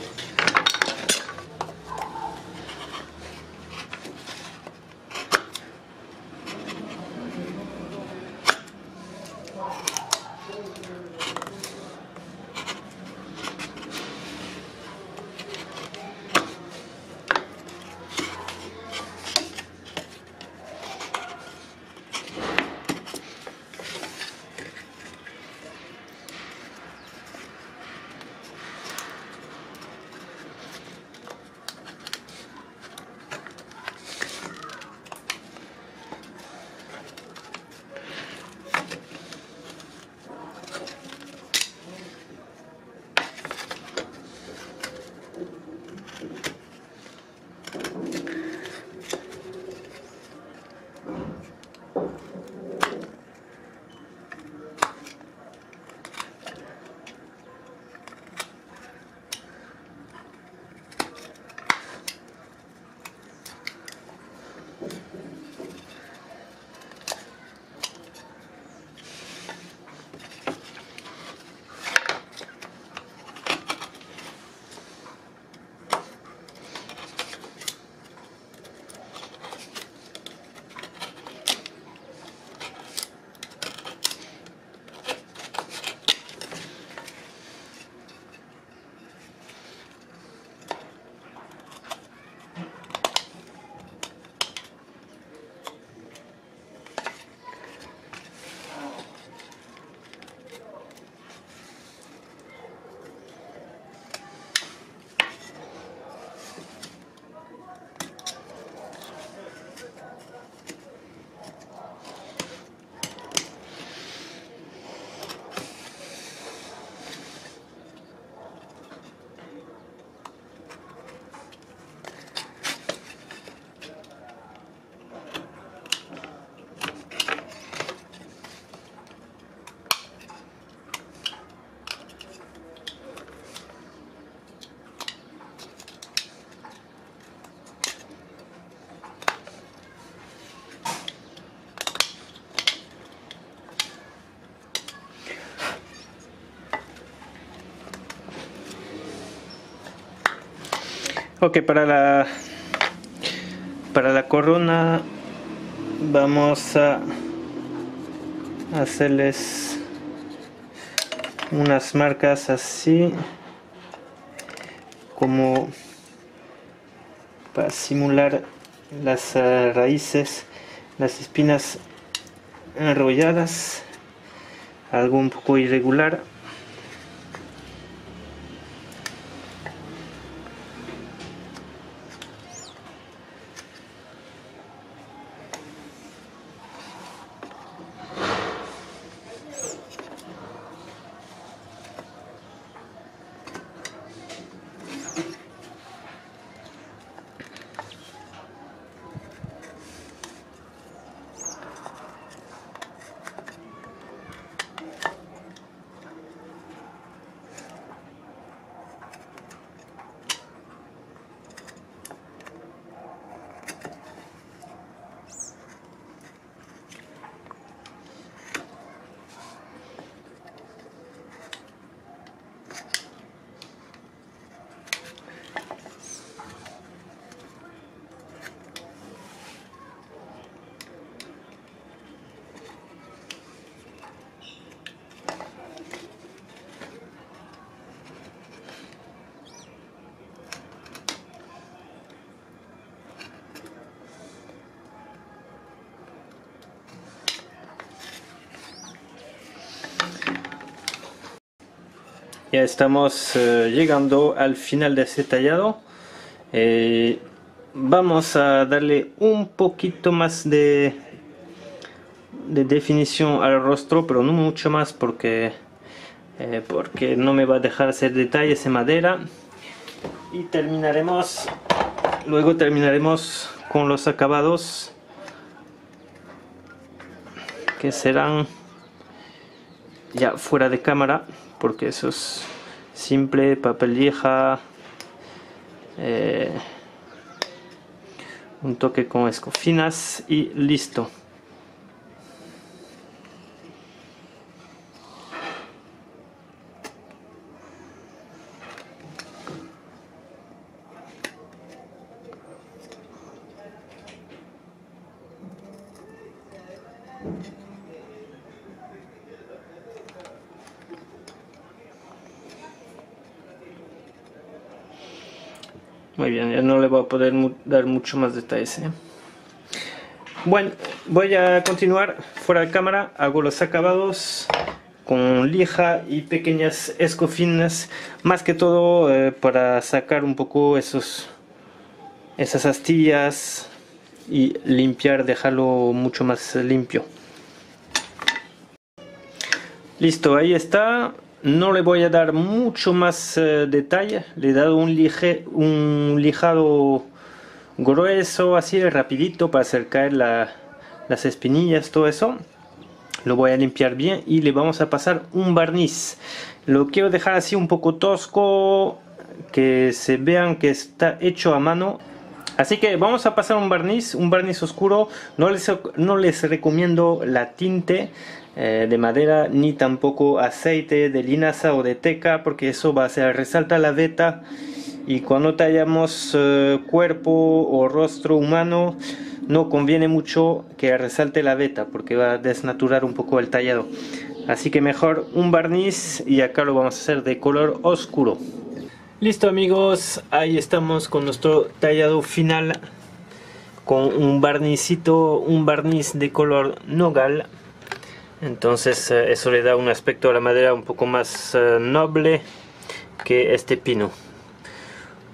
Ok, para la para la corona vamos a hacerles unas marcas así, como para simular las raíces, las espinas enrolladas, algo un poco irregular. Ya estamos eh, llegando al final de este tallado. Eh, vamos a darle un poquito más de, de definición al rostro, pero no mucho más, porque, eh, porque no me va a dejar hacer detalles en madera. Y terminaremos, luego terminaremos con los acabados, que serán ya fuera de cámara, porque eso es simple, papel lija, eh, un toque con escofinas y listo. Muy bien, ya no le voy a poder mu dar mucho más detalles, ¿eh? Bueno, voy a continuar fuera de cámara. Hago los acabados con lija y pequeñas escofinas, más que todo eh, para sacar un poco esos esas astillas y limpiar, dejarlo mucho más limpio. Listo, ahí está. No le voy a dar mucho más eh, detalle, le he dado un, lige, un lijado grueso, así rapidito, para hacer caer la, las espinillas, todo eso. Lo voy a limpiar bien y le vamos a pasar un barniz. Lo quiero dejar así un poco tosco, que se vean que está hecho a mano. Así que vamos a pasar un barniz, un barniz oscuro. No les, no les recomiendo la tinte de madera, ni tampoco aceite de linaza o de teca, porque eso va a hacer resaltar la veta, y cuando tallamos eh, cuerpo o rostro humano no conviene mucho que resalte la veta, porque va a desnaturar un poco el tallado. Así que mejor un barniz, y acá lo vamos a hacer de color oscuro. Listo, amigos, ahí estamos con nuestro tallado final, con un barnicito, un barniz de color nogal. Entonces eso le da un aspecto a la madera un poco más eh, noble que este pino.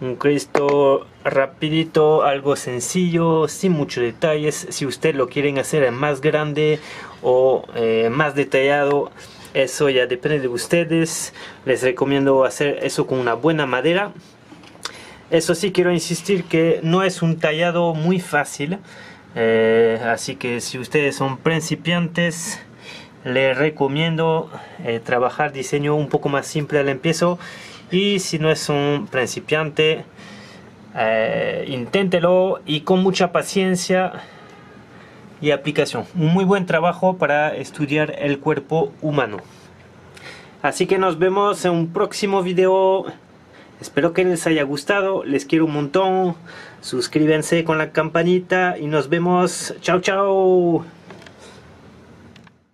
Un Cristo rapidito, algo sencillo, sin muchos detalles. Si ustedes lo quieren hacer más grande o eh, más detallado, eso ya depende de ustedes. Les recomiendo hacer eso con una buena madera. Eso sí, quiero insistir que no es un tallado muy fácil, eh, así que si ustedes son principiantes, les recomiendo eh, trabajar diseño un poco más simple al empiezo. Y si no es un principiante, eh, inténtelo, y con mucha paciencia y aplicación. Un muy buen trabajo para estudiar el cuerpo humano. Así que nos vemos en un próximo video. Espero que les haya gustado. Les quiero un montón. Suscríbanse con la campanita y nos vemos. Chao, chao.